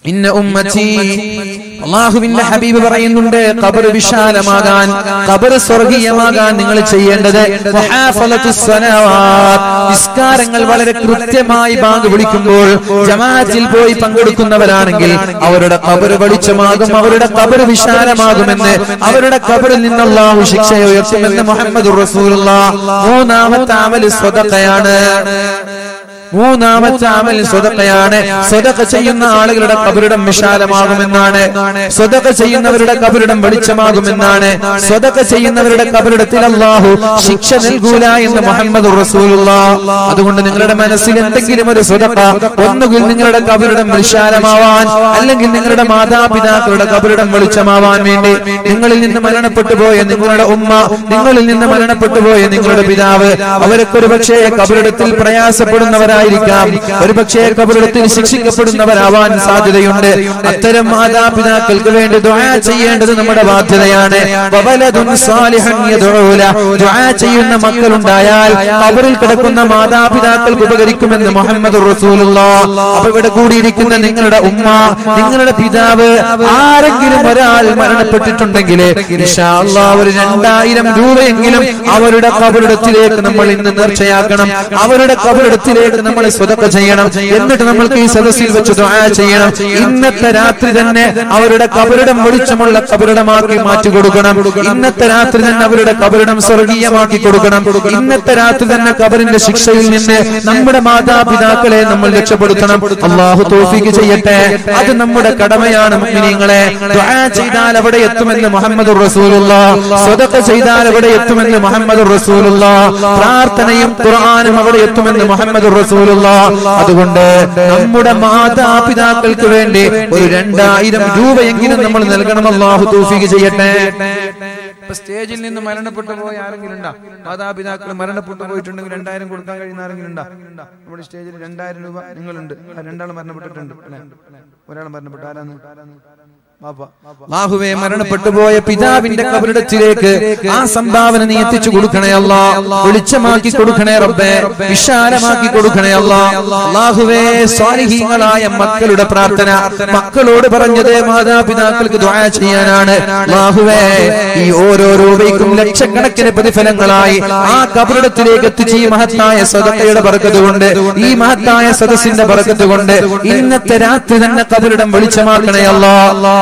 ഇന്ന ഉമ്മത്തി, അല്ലാഹുവിന്റെ ഹബീബ് പറയുന്നുണ്ട്, ഖബർ വിശാലമാകാൻ, ഖബർ സ്വർഗീയമാകാൻ നിങ്ങൾ ചെയ്യേണ്ടത് മുഹാഫലത്തുസ് സ്വലാവാത്ത്, നിസ്കാരങ്ങൾ വളരെ കൃത്യമായി ബാങ്ക് വിളിക്കുമ്പോൾ ജമാഅത്തിൽ പോയി പങ്കെടുക്കുന്നവരാണെങ്കിൽ അവരുടെ ഖബർ വെളിച്ചമാകും, അവരുടെ ഖബർ വിശാലമാകുമെന്ന്, അവരുടെ ഖബറിൽ നിന്ന് അല്ലാഹു ശിക്ഷയെ ഉയർത്തുമെന്ന് മുഹമ്മദുർ റസൂലുള്ളാഹി. മൂന്നാമത്തെ അമൽ സ്വദഖയാണ്. മൂന്നാമത്തെ അമൽ സ്വദഖയാണ്. സ്വദഖ ചെയ്യുന്ന ആളുകളുടെ ഖബറിടം വിശാലമാകുമെന്നാണ്, സ്വദഖ ചെയ്യുന്നവരുടെ ഖബറിടം വെളിച്ചമാകുമെന്നാണ്, സ്വദഖ ചെയ്യുന്നവരുടെ ഖബറിടത്തിൽ അല്ലാഹു ശിക്ഷ നൽകൂല എന്ന് മുഹമ്മദുർ റസൂലുള്ളാഹി. അതുകൊണ്ട് നിങ്ങളുടെ മനസ്സിൽ എന്തെങ്കിലും ഒരു സ്വദഖ, ഒന്നുകിൽ നിങ്ങളുടെ ഖബറിടം വിശാലമാവാൻ, അല്ലെങ്കിൽ നിങ്ങളുടെ മാതാപിതാക്കളുടെ ഖബറിടം വെളിച്ചമാവാൻ വേണ്ടി, നിങ്ങളിൽ നിന്ന് മരണപ്പെട്ടു പോയ നിങ്ങളുടെ ഉമ്മ, നിങ്ങളിൽ നിന്ന് മരണപ്പെട്ടു പോയ നിങ്ങളുടെ പിതാവ്, അവരൊക്കെ ഒരു പക്ഷേ ഖബറിടത്തിൽ പ്രയാസപ്പെടുന്നവരായി ഒരു പക്ഷേ കബറിടത്തിൽ ശിക്ഷിക്കപ്പെടുന്നവരാവാൻ സാധ്യതയുണ്ട്. അത്തരം മാതാപിതാക്കൾക്ക് വേണ്ടി ദുആ ചെയ്യേണ്ടത് നമ്മുടെ ബാധ്യതയാണ്. ദുആ ചെയ്യുന്ന മക്കൾ ഉണ്ടായാൽ കബറിൽ കിടക്കുന്ന മാതാപിതാക്കൾക്ക് ഉപകരിക്കുമെന്ന് മുഹമ്മദുർ റസൂലുള്ളാഹി. അപ്പോൾ ഇവിടെ കൂടിയിരിക്കുന്ന നിങ്ങളുടെ ഉമ്മ, നിങ്ങളുടെ പിതാവ്, ആരെങ്കിലും ഒരാൾ മരണപ്പെട്ടിട്ടുണ്ടെങ്കിൽ ഇൻഷാ അല്ലാഹ് ഒരു രണ്ടായിരം രൂപയെങ്കിലും അവരുടെ കബറിടത്തിലേക്ക് നമ്മൾ ഇന്ന് നേർച്ചയാക്കണം, അവരുടെ കബറിടത്തിലേക്ക് നമ്മൾ സ്വതക്ക ചെയ്യണം. എന്നിട്ട് നമ്മൾക്ക് ഈ സദസ്സിൽ വെച്ച് ദുആ ചെയ്യണം. ഇന്നത്തെ രാത്രി തന്നെ അവരുടെ കബറിടം വെളിച്ചമുള്ള കബറിടമാക്കി മാറ്റി കൊടുക്കണം. ഇന്നത്തെ രാത്രി തന്നെ അവരുടെ കബറിടം സ്വർഗീയമാക്കി കൊടുക്കണം. ഇന്നത്തെ രാത്രി തന്നെ കബറിന്റെ ശിക്ഷയിൽ നിന്ന് നമ്മുടെ മാതാപിതാക്കളെ നമ്മൾ രക്ഷപ്പെടുത്തണം. അല്ലാഹു തൗഫീഖ് ചെയ്യട്ടെ. അത് നമ്മുടെ കടമയാണ് മുഅ്മിനീങ്ങളെ. ദുആ ചെയ്താൽ അവിടെ എത്തുമെന്ന് മുഹമ്മദുർ റസൂലുള്ളാഹി, സ്വതക്ക ചെയ്താൽ അവിടെ എത്തുമെന്ന് മുഹമ്മദുർ റസൂലുള്ളാഹി, പ്രാർത്ഥനയും ഖുർആനും അവിടെ എത്തുമെന്ന് മുഹമ്മദുർ റസൂലുള്ളാഹി. അതുകൊണ്ട് നമ്മുടെ മാതാപിതാക്കൾക്ക് വേണ്ടി ഒരു രണ്ടായിരം രൂപയെങ്കിലും നമ്മൾ നൽകണം. അല്ലാഹു തൗഫീഖ് ചെയ്യട്ടെ. സ്റ്റേജിൽ നിന്ന് മരണപ്പെട്ടു പോയി ആരെങ്കിലും ഉണ്ടാ? മാതാപിതാക്കൾ മരണപ്പെട്ടു പോയിട്ടുണ്ടെങ്കിൽ രണ്ടായിരം കൊടുക്കാൻ കഴിയുന്ന ആരെങ്കിലും ഉണ്ടാ? നമ്മുടെ സ്റ്റേജിൽ രണ്ടായിരം രൂപ നിങ്ങളുണ്ട്. രണ്ടാൾ മരണപ്പെട്ടിട്ടുണ്ട്, ഒരാൾ മരണപ്പെട്ടു. ആരാന്ന്? അല്ലാഹുവേ, മരണപ്പെട്ടു പോയ പിതാവിന്റെ കബറിടത്തിലേക്ക് ആ സംഭാവന നീ എത്തിച്ചു കൊടുക്കണേ അല്ലാഹ്. വെളിച്ചമാക്കി കൊടുക്കണേ റബ്ബേ, വിശാലമാക്കി കൊടുക്കണേ അല്ലാഹ്. അല്ലാഹുവേ, സ്വാലിഹീങ്ങളായ മക്കളുടെ പ്രാർത്ഥന, മക്കളോട് പറഞ്ഞത് മാതാപിതാക്കൾക്ക് ദുആ ചെയ്യാനാണ്. അല്ലാഹുവേ, ഈ ഓരോ രൂപയ്ക്കും ലക്ഷക്കണക്കിന് പ്രതിഫലങ്ങളായി ആ കബറിടത്തിലേക്ക് എത്തിച്ച് ഈ മഹത്തായ സദഖയുടെ ബർക്കത്ത് കൊണ്ട്, ഈ മഹത്തായ സദസ്സിന്റെ ബർക്കത്ത് കൊണ്ട് ഇന്നത്തെ രാത്രി തന്നെ കബറിടം വെളിച്ചമാക്കണേ അല്ലാഹ്.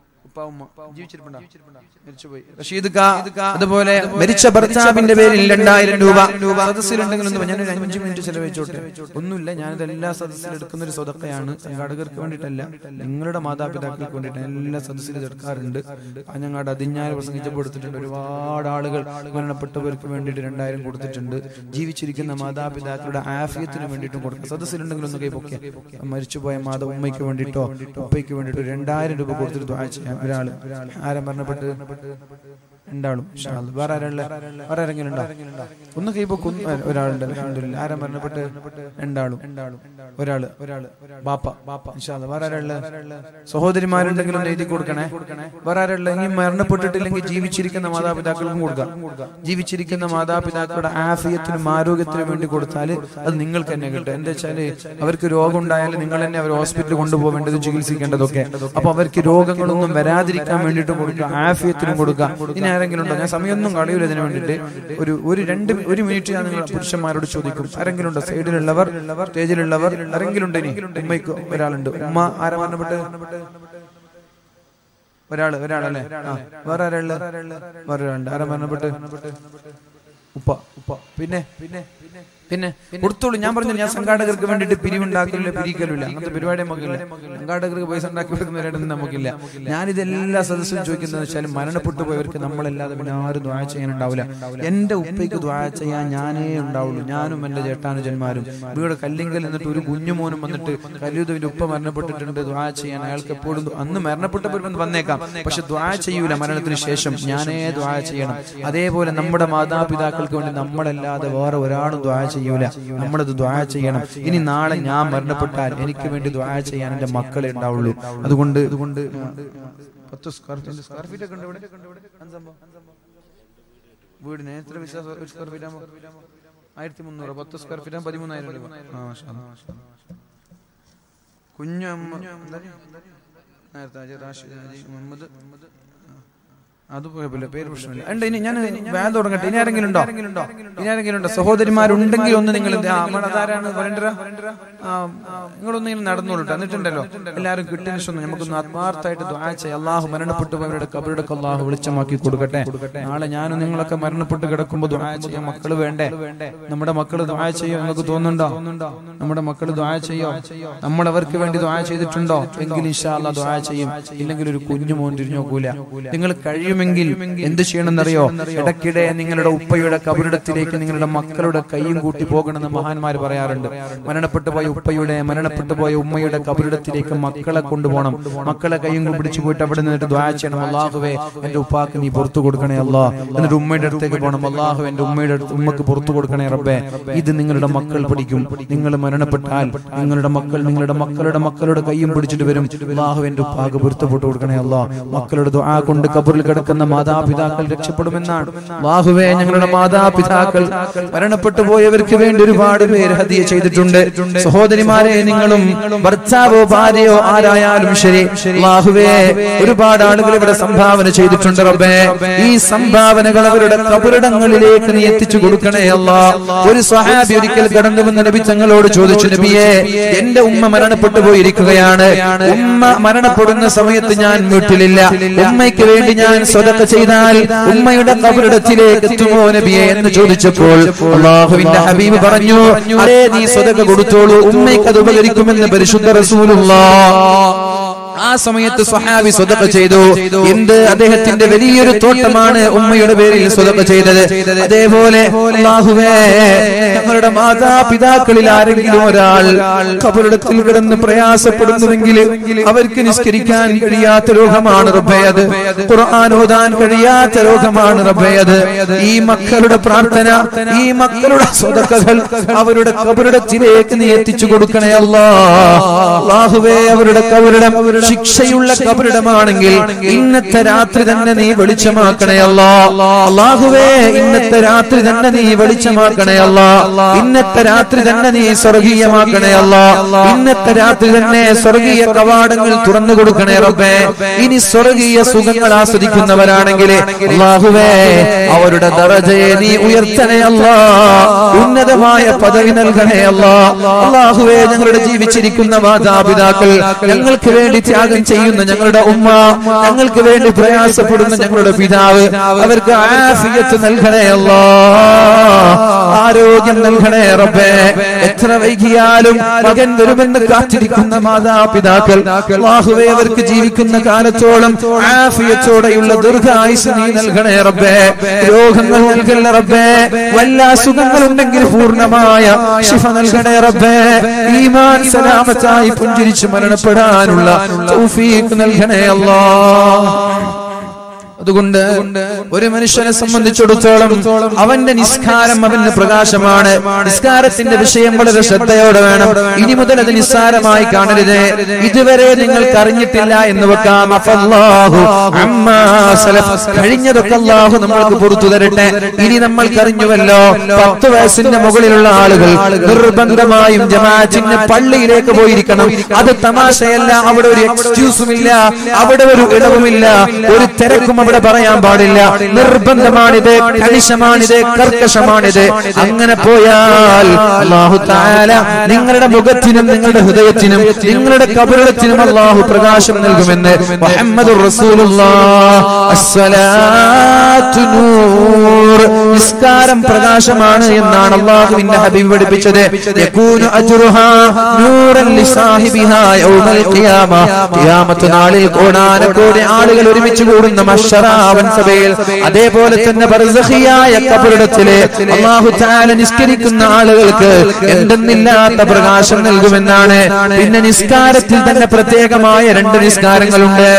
അതുപോലെ മരിച്ച ഭർത്താവിന്റെ പേരിൽ രണ്ടായിരം രൂപ സദസ്സിലുണ്ടെങ്കിൽ ഞാനൊരു അഞ്ചു മിനിറ്റ് ചെലവഴിച്ചോട്ടെ. ഒന്നുമില്ല, ഞാനിത് എല്ലാ സദസ്സിൽ എടുക്കുന്ന ഒരു സ്വതക്കയാണ്. സംഘാടകർക്ക് വേണ്ടിയിട്ടല്ല, നിങ്ങളുടെ മാതാപിതാക്കൾക്ക് വേണ്ടിയിട്ടാണ്. എല്ലാ സദസ്സിലും എടുക്കാറുണ്ട്. ഞങ്ങളുടെ അതിഞ്ഞാല് പ്രസംഗിച്ചപ്പോൾ എടുത്തിട്ടുണ്ട്. ഒരുപാട് ആളുകൾ മരണപ്പെട്ടവർക്ക് വേണ്ടിയിട്ട് രണ്ടായിരം കൊടുത്തിട്ടുണ്ട്. ജീവിച്ചിരിക്കുന്ന മാതാപിതാക്കളുടെ ആഫിയത്തിന് വേണ്ടിയിട്ടും കൊടുക്കുക. സദസ്സിലുണ്ടെങ്കിൽ ഒന്ന് കൈപ്പൊക്കെ മരിച്ചുപോയ മാതാ ഉമ്മയ്ക്ക് വേണ്ടിയിട്ടോ ഉപ്പയ്ക്ക് വേണ്ടിയിട്ടോ രണ്ടായിരം രൂപ കൊടുത്തിട്ട് ദുആ ചെയ്യാം. ഒരാള് ആരും മരണപ്പെട്ട് ഉണ്ടാളും. വേറെ ആരുള്ള വേറെ ആരെങ്കിലും ഉണ്ടോ? ഒന്ന് കൈപ്പൊക്കെ. ഒരാളുണ്ട്, അൽഹംദുലില്ലാ. ആരും മരണപ്പെട്ട് ഉണ്ടാളും. ഒരാള് ഒരാള് ബാപ്പ ബാപ്പ ഇൻഷാ അല്ലാഹ്. വേറെ ആരുള്ള സഹോദരിമാരുണ്ടെങ്കിലും എഴുതി കൊടുക്കണേ. വേറെ ആരുള്ള ഇനി മരണപ്പെട്ടിട്ടില്ലെങ്കിൽ ജീവിച്ചിരിക്കുന്ന മാതാപിതാക്കൾക്കും കൊടുക്കാം. ജീവിച്ചിരിക്കുന്ന മാതാപിതാക്കളുടെ ആഫിയത്തിനും ആരോഗ്യത്തിനും വേണ്ടി കൊടുത്താൽ അത് നിങ്ങൾക്ക് തന്നെ കിട്ടും. എന്താ വെച്ചാല് അവർക്ക് രോഗം ഉണ്ടായാലും നിങ്ങൾ തന്നെ അവർ ഹോസ്പിറ്റലിൽ കൊണ്ടുപോകേണ്ടത്, ചികിത്സിക്കേണ്ടതൊക്കെ. അപ്പൊ അവർക്ക് രോഗങ്ങളൊന്നും വരാതിരിക്കാൻ വേണ്ടിയിട്ട് കൊടുക്കുക, ആഫിയത്തിന് കൊടുക്കുക. ഇനി ആരെങ്കിലും ഉണ്ടോ? ഞാൻ സമയമൊന്നും കളയൂലതിന് വേണ്ടിയിട്ട് ഒരു ഒരു രണ്ട് ഒരു മിനിറ്റ് ഞാൻ നിങ്ങൾ പുരുഷന്മാരോട് ചോദിക്കും, ആരെങ്കിലും ഉണ്ടോ? സൈഡിലുള്ളവർ, സ്റ്റേജിലുള്ളവർ ആരെങ്കിലും ഉണ്ടോ? ഇനി ഉമ്മയ്ക്ക് ഒരാളുണ്ട്. ഉമ്മ ആരാ മരണപ്പെട്ട്? ഒരാള് ഒരാളല്ലേ? ആ, വേറെ ആരാള്? വേറൊരാളുണ്ട്. ആരാ മരണപ്പെട്ട്? ഉപ്പ ഉപ്പ പിന്നെ പിന്നെ പിന്നെ കൊടുത്തോളൂ. ഞാൻ പറഞ്ഞു, ഞാൻ സംഘാടകർക്ക് വേണ്ടിയിട്ട് പിരിവുണ്ടാക്കലില്ല, പിരിക്കലില്ല, അങ്ങനത്തെ പരിപാടി നമുക്കില്ല. സംഘാടകർക്ക് പൈസ ഉണ്ടാക്കി കൊടുക്കുന്നവരായിട്ടൊന്നും നമുക്കില്ല. ഞാനിതെല്ലാ സദസ്സും ചോദിക്കുന്നതെന്ന് വെച്ചാൽ മരണപ്പെട്ടു പോയവർക്ക് നമ്മളല്ലാതെ പിന്നെ ആരും ദ്വാ ചെയ്യാനുണ്ടാവില്ല. എൻ്റെ ഉപ്പയ്ക്ക് ദ്വാ ചെയ്യാൻ ഞാനേ ഉണ്ടാവുള്ളൂ, ഞാനും എൻ്റെ ചേട്ടാനുജന്മാരും. ഇവിടെ കല്ലിങ്കൽ എന്നിട്ട് ഒരു കുഞ്ഞുമോനും വന്നിട്ട് കല്യൂതവിൻ്റെ ഉപ്പ മരണപ്പെട്ടിട്ടുണ്ട്, ദ്വാ ചെയ്യാൻ അയാൾക്ക് എപ്പോഴും. അന്ന് മരണപ്പെട്ടപ്പോൾ വന്നേക്കാം, പക്ഷെ ദ്വാ ചെയ്യൂല. മരണത്തിന് ശേഷം ഞാനേ ദ്വാ ചെയ്യണം. അതേപോലെ നമ്മുടെ മാതാപിതാക്കൾക്ക് വേണ്ടി നമ്മളല്ലാതെ വേറെ ഒരാളും ദ്വാ ചെയ്യും ചെയ്യൂല, നമ്മളത് ദ്വാ ചെയ്യണം. ഇനി നാളെ ഞാൻ മരണപ്പെട്ടാൽ എനിക്ക് വേണ്ടി ദ്വാ ചെയ്യാൻ എന്റെ മക്കളെ ഉണ്ടാവുള്ളൂ. അതുകൊണ്ട് അതുകൊണ്ട് പത്ത് സ്ക്വയർ ഫീറ്റ് സ്ക്വയർ ഫീറ്റ് ഒക്കെ വീടിന് എത്ര സ്ക്വയർ ഫീറ്റ് ആകുമ്പോൾ ആയിരത്തി മുന്നൂറ് പത്ത് സ്ക്വയർ ഫീറ്റ് ആകുമ്പോൾ പതിമൂന്നായിരം രൂപ. കുഞ്ഞു മുഹമ്മദ് അത് പോയപ്പോലെ പേര് പ്രശ്നമില്ല. ഉണ്ട്. ഇനി ഞാൻ വേദം തുടങ്ങട്ടെ. ഇനി ആരെങ്കിലും ഉണ്ടോ? ഇനി ആരെങ്കിലും ഉണ്ടോ? സഹോദരിമാരുണ്ടെങ്കിൽ ഒന്ന് നിങ്ങൾ അതാരാണ് വരണ്ടറ? നിങ്ങളൊന്നിങ്ങനെ നടന്നോളൂ. എന്നിട്ടുണ്ടല്ലോ എല്ലാവരും കിട്ടിയ നിമിഷം നമുക്കൊന്ന് ആത്മാർത്ഥമായിട്ട് ദ്വാ ചെയ്യാം. അള്ളാഹു മരണപ്പെട്ടു പോയവരുടെ കബറിടൊക്കെ അള്ളാഹു വെളിച്ചമാക്കി കൊടുക്കട്ടെ. നാളെ ഞാനും നിങ്ങളൊക്കെ മരണപ്പെട്ട് കിടക്കുമ്പോൾ ദ്വാ ചെയ്യാൻ മക്കള് വേണ്ടേ? നമ്മുടെ മക്കള് ദ്വാ ചെയ്യോ? നിങ്ങൾക്ക് തോന്നുന്നുണ്ടോ? നമ്മുടെ മക്കള് ദ്വാ ചെയ്യോ? നമ്മൾ അവർക്ക് വേണ്ടി ദ്വാ ചെയ്തിട്ടുണ്ടോ? എങ്കിൽ ഇൻഷാ അള്ളാഹ് ദ്വാ ചെയ്യും. ഇല്ലെങ്കിൽ ഒരു കുഞ്ഞു മോൻ തിരിഞ്ഞു പോകൂല. നിങ്ങൾ കഴിയും എന്ത് ചെയ്യണമെന്നറിയോ? ഇടയ്ക്കിടെ നിങ്ങളുടെ ഉപ്പയുടെ കബറിടത്തിലേക്ക് നിങ്ങളുടെ മക്കളുടെ കൈയും കൂട്ടി പോകണമെന്ന് മഹാന്മാർ പറയാറുണ്ട്. മരണപ്പെട്ടു പോയ ഉപ്പയുടെ, മരണപ്പെട്ടു പോയ ഉമ്മയുടെ കബറിടത്തിലേക്ക് മക്കളെ കൊണ്ടുപോകണം. മക്കളെ കൈയും പിടിച്ചു പോയിട്ട് അവിടെ നിന്നിട്ട് ദ്വാ ചെയ്യണം. അള്ളാഹുവേ, എന്റെ ഉപ്പാക്ക് നീ പുറത്തു കൊടുക്കണേ അല്ലാ. എന്നിട്ട് ഉമ്മയുടെ അടുത്തേക്ക് പോകണം. അള്ളാഹു, എന്റെ ഉമ്മയുടെ ഉമ്മക്ക് പുറത്തു കൊടുക്കണേ റബ്ബേ. ഇത് നിങ്ങളുടെ മക്കൾ പഠിക്കും. നിങ്ങൾ മരണപ്പെട്ടാൽ നിങ്ങളുടെ മക്കൾ നിങ്ങളുടെ മക്കളുടെ മക്കളുടെ കൈയും പിടിച്ചിട്ട് വരും. അള്ളാഹു, എന്റെ ഉപ്പാക്ക് പുറത്തുപോട്ട് കൊടുക്കണേ അല്ലാ. മക്കളുടെ ദ്വാ കൊണ്ട് കബറിൽ കിടക്കും മാതാപിതാക്കൾ രക്ഷപ്പെടുമെന്നാണ്. അല്ലാഹുവേ, ഞങ്ങളുടെ മാതാപിതാക്കൾ മരണപ്പെട്ടു പോയവർക്ക് വേണ്ടി ഒരുപാട് പേര് ഹദിയ ചെയ്തിട്ടുണ്ട്. സഹോദരിമാരെ, നിങ്ങളും ഭർത്താവോ ഭാര്യയോ ആരായാലും ശരി, അല്ലാഹുവേ, ഒരുപാട് ആളുകൾ ഇവിടെ സംഭാവന ചെയ്തിട്ടുണ്ട് റബ്ബേ. ഈ സംഭാവനകൾ അവരുടെ കബറിടങ്ങളിലേക്ക് നീ എത്തിച്ചു കൊടുക്കണേ അല്ലാ. ഒരു സ്വഹാബി ഒരിക്കൽ കടന്നു വന്ന നബി തങ്ങളോട് ചോദിച്ചു, നബിയേ, എന്റെ ഉമ്മ മരണപ്പെട്ടു പോയിരിക്കുകയാണ്. ഉമ്മ മരണപ്പെടുന്ന സമയത്ത് ഞാൻ വീട്ടിലില്ല. ഉമ്മയ്ക്ക് വേണ്ടി ഞാൻ സദഖ ചെയ്താൽ ഉമ്മയുടെ ഖബറിടത്തിലേക്ക് എത്തുമോ നബിയെ എന്ന് ചോദിച്ചപ്പോൾ അല്ലാഹുവിന്റെ ഹബീബ് പറഞ്ഞു, അതെ, നീ സദഖ കൊടുത്തോളൂ, ഉമ്മയ്ക്ക് അത് ഉപകരിക്കുമെന്ന് പരിശുദ്ധ റസൂലുള്ളാഹ്. ആ സമയത്ത് സ്വഹാബി സ്വതക്ക ചെയ്തു. എന്ത് അദ്ദേഹത്തിന്റെ വലിയൊരു തോട്ടമാണ് ഉമ്മയുടെ പേരിൽ സ്വതക്ക ചെയ്തത്. അതേപോലെ അല്ലാഹുവേ, ഞങ്ങളുടെ മാതാപിതാക്കളിൽ ആരെങ്കിലും ഒരാൾ ഖബറിടത്തിൽ കിടന്ന് പ്രയാസപ്പെടുന്നുവെങ്കിൽ അവർക്ക് നിസ്കരിക്കാൻ കഴിയാത്ത രോഗമാണ് റബ്ബേ അത്, ഖുർആൻ ഓതാൻ കഴിയാത്ത രോഗമാണ് റബ്ബേ അത്. ഈ മക്കളുടെ പ്രാർത്ഥന, ഈ മക്കളുടെ സ്വതക്കകൾ അവരുടെ ഖബറിടത്തിലേക്ക് നീ എത്തിച്ചു കൊടുക്കണേ അല്ലാഹ്. അല്ലാഹുവേ, അവരുടെ ഖബറിടം ശിക്ഷയുള്ള കബറിടമാണെങ്കിൽ ഇന്നത്തെ രാത്രി തന്നെ നീ വെളിച്ചമാക്കണേ അല്ലാഹ്. അല്ലാഹുവേ, ഇന്നത്തെ രാത്രി തന്നെ നീ വെളിച്ചമാക്കണേ അല്ലാഹ്. ഇന്നത്തെ രാത്രി തന്നെ നീ സ്വർഗീയമാക്കണേ അല്ലാഹ്. ഇന്നത്തെ രാത്രി തന്നെ സ്വർഗീയ കവാടങ്ങൾ തുറന്നു കൊടുക്കണേ റബ്ബേ. ഇനി സ്വർഗീയ സുഖങ്ങൾ ആസ്വദിക്കുന്നവരാണെങ്കിൽ അല്ലാഹുവേ, അവരുടെ ദറജയെ നീ ഉയർത്തണേ അല്ലാഹ്. ഉന്നതമായ പദവി നൽകണേ അല്ലാഹ്. അല്ലാഹുവേ, ഞങ്ങളുടെ ജീവിച്ചിരിക്കുന്ന മാതാപിതാക്കൾ, ഞങ്ങൾക്ക് വേണ്ടി ത്യാഗം ചെയ്യുന്ന ഞങ്ങളുടെ ഉമ്മ, ഞങ്ങൾക്ക് വേണ്ടി പ്രയാസപ്പെടുന്ന ഞങ്ങളുടെ പിതാവ്, അവർക്ക് ആഫിയത്ത് നൽകണേ അല്ലാഹ്. ആരോഗ്യം നൽകണേ റബ്ബേ. എത്ര വൈകിയാലും മകൻ വരുമെന്ന് കാത്തിരിക്കുന്ന മാതാപിതാക്കൾ അല്ലാഹുവേ, അവർക്ക് ജീവിക്കുന്ന കാലത്തോളം ആഫിയത്തോടെയുള്ള ദീർഘായുസ്സ് നീ നൽകണേ റബ്ബേ. രോഗങ്ങൾ നൽകണേ റബ്ബേ. വല്ല അസുഖങ്ങൾ ഉണ്ടെങ്കിൽ പൂർണ്ണമായ ശിഫ നൽകണേ റബ്ബേ. ഈമാൻ സലാമത്തായി പുഞ്ചിരിച്ച് മരണപ്പെടാനുള്ള തൗഫീഖ് നൽകണേ അല്ലാഹ്. അതുകൊണ്ട് ഒരു മനുഷ്യനെ സംബന്ധിച്ചിടത്തോളം അവന്റെ നിസ്കാരം അവന്റെ പ്രകാശമാണ്. നിസ്കാരത്തിന്റെ വിഷയം വളരെ ശ്രദ്ധയോടെ വേണം. ഇനി മുതൽ അത് നിസ്സാരമായി കാണരുത്. ഇതുവരെ നിങ്ങൾ അറിഞ്ഞിട്ടില്ല എന്ന് വെക്കാം. കഴിഞ്ഞതൊക്കെ അല്ലാഹു നമ്മൾക്ക് പുറത്തു തരട്ടെ. ഇനി നമ്മൾ അറിഞ്ഞുവല്ലോ, പത്ത് വയസ്സിന്റെ മുകളിലുള്ള ആളുകൾ നിർബന്ധമായും ജമാഅത്തിന്റെ പള്ളിയിലേക്ക് പോയിരിക്കണം. അത് തമാശയല്ല. അവിടെ ഒരു എക്സ്ക്യൂസുമില്ല, അവിടെ ഒരു ഇടവുമില്ല, ഒരു തിരക്കും അവിടെ പറയാൻ പാടില്ല. നിർബന്ധമാണിത്, കണിശമാണിത്, കർക്കശമാണിത്. അങ്ങനെ പോയാൽ അല്ലാഹു തആല നിങ്ങളുടെ മുഖത്തിനും നിങ്ങളുടെ ഹൃദയത്തിനും നിങ്ങളുടെ കബറിടത്തിനും അല്ലാഹു പ്രകാശം നൽകുമെന്ന് മുഹമ്മദ് റസൂലുള്ളാഹ്. അസ്സലാത്തു നൂർ, നിസ്കാരം പ്രകാശമാണ് എന്നാണ് അല്ലാഹുവിന്റെ ഹബീബ് പഠിപ്പിച്ചത്. യകൂനു അജ്റുഹാ നൂറൻ ലിസാഹിബിഹാ യൗമൽ ഖിയാമ, ഖിയാമത്ത് നാളിൽ കോടാനകോടി ആളുകൾ ഒരുമിച്ച് കൂടുന്ന മഹ്ശറാവൻ സഭയിൽ, അതേപോലെ തന്നെ ബർസഖിയായ ഖബറിടത്തിലെ അല്ലാഹു തആല നിസ്കരിക്കുന്ന ആളുകൾക്ക് എന്തെന്നില്ലാത്ത പ്രകാശം നൽകുമെന്നാണ്. പിന്നെ നിസ്കാരത്തിൽ തന്നെ പ്രത്യേകമായ രണ്ട് നിസ്കാരങ്ങളുണ്ട്.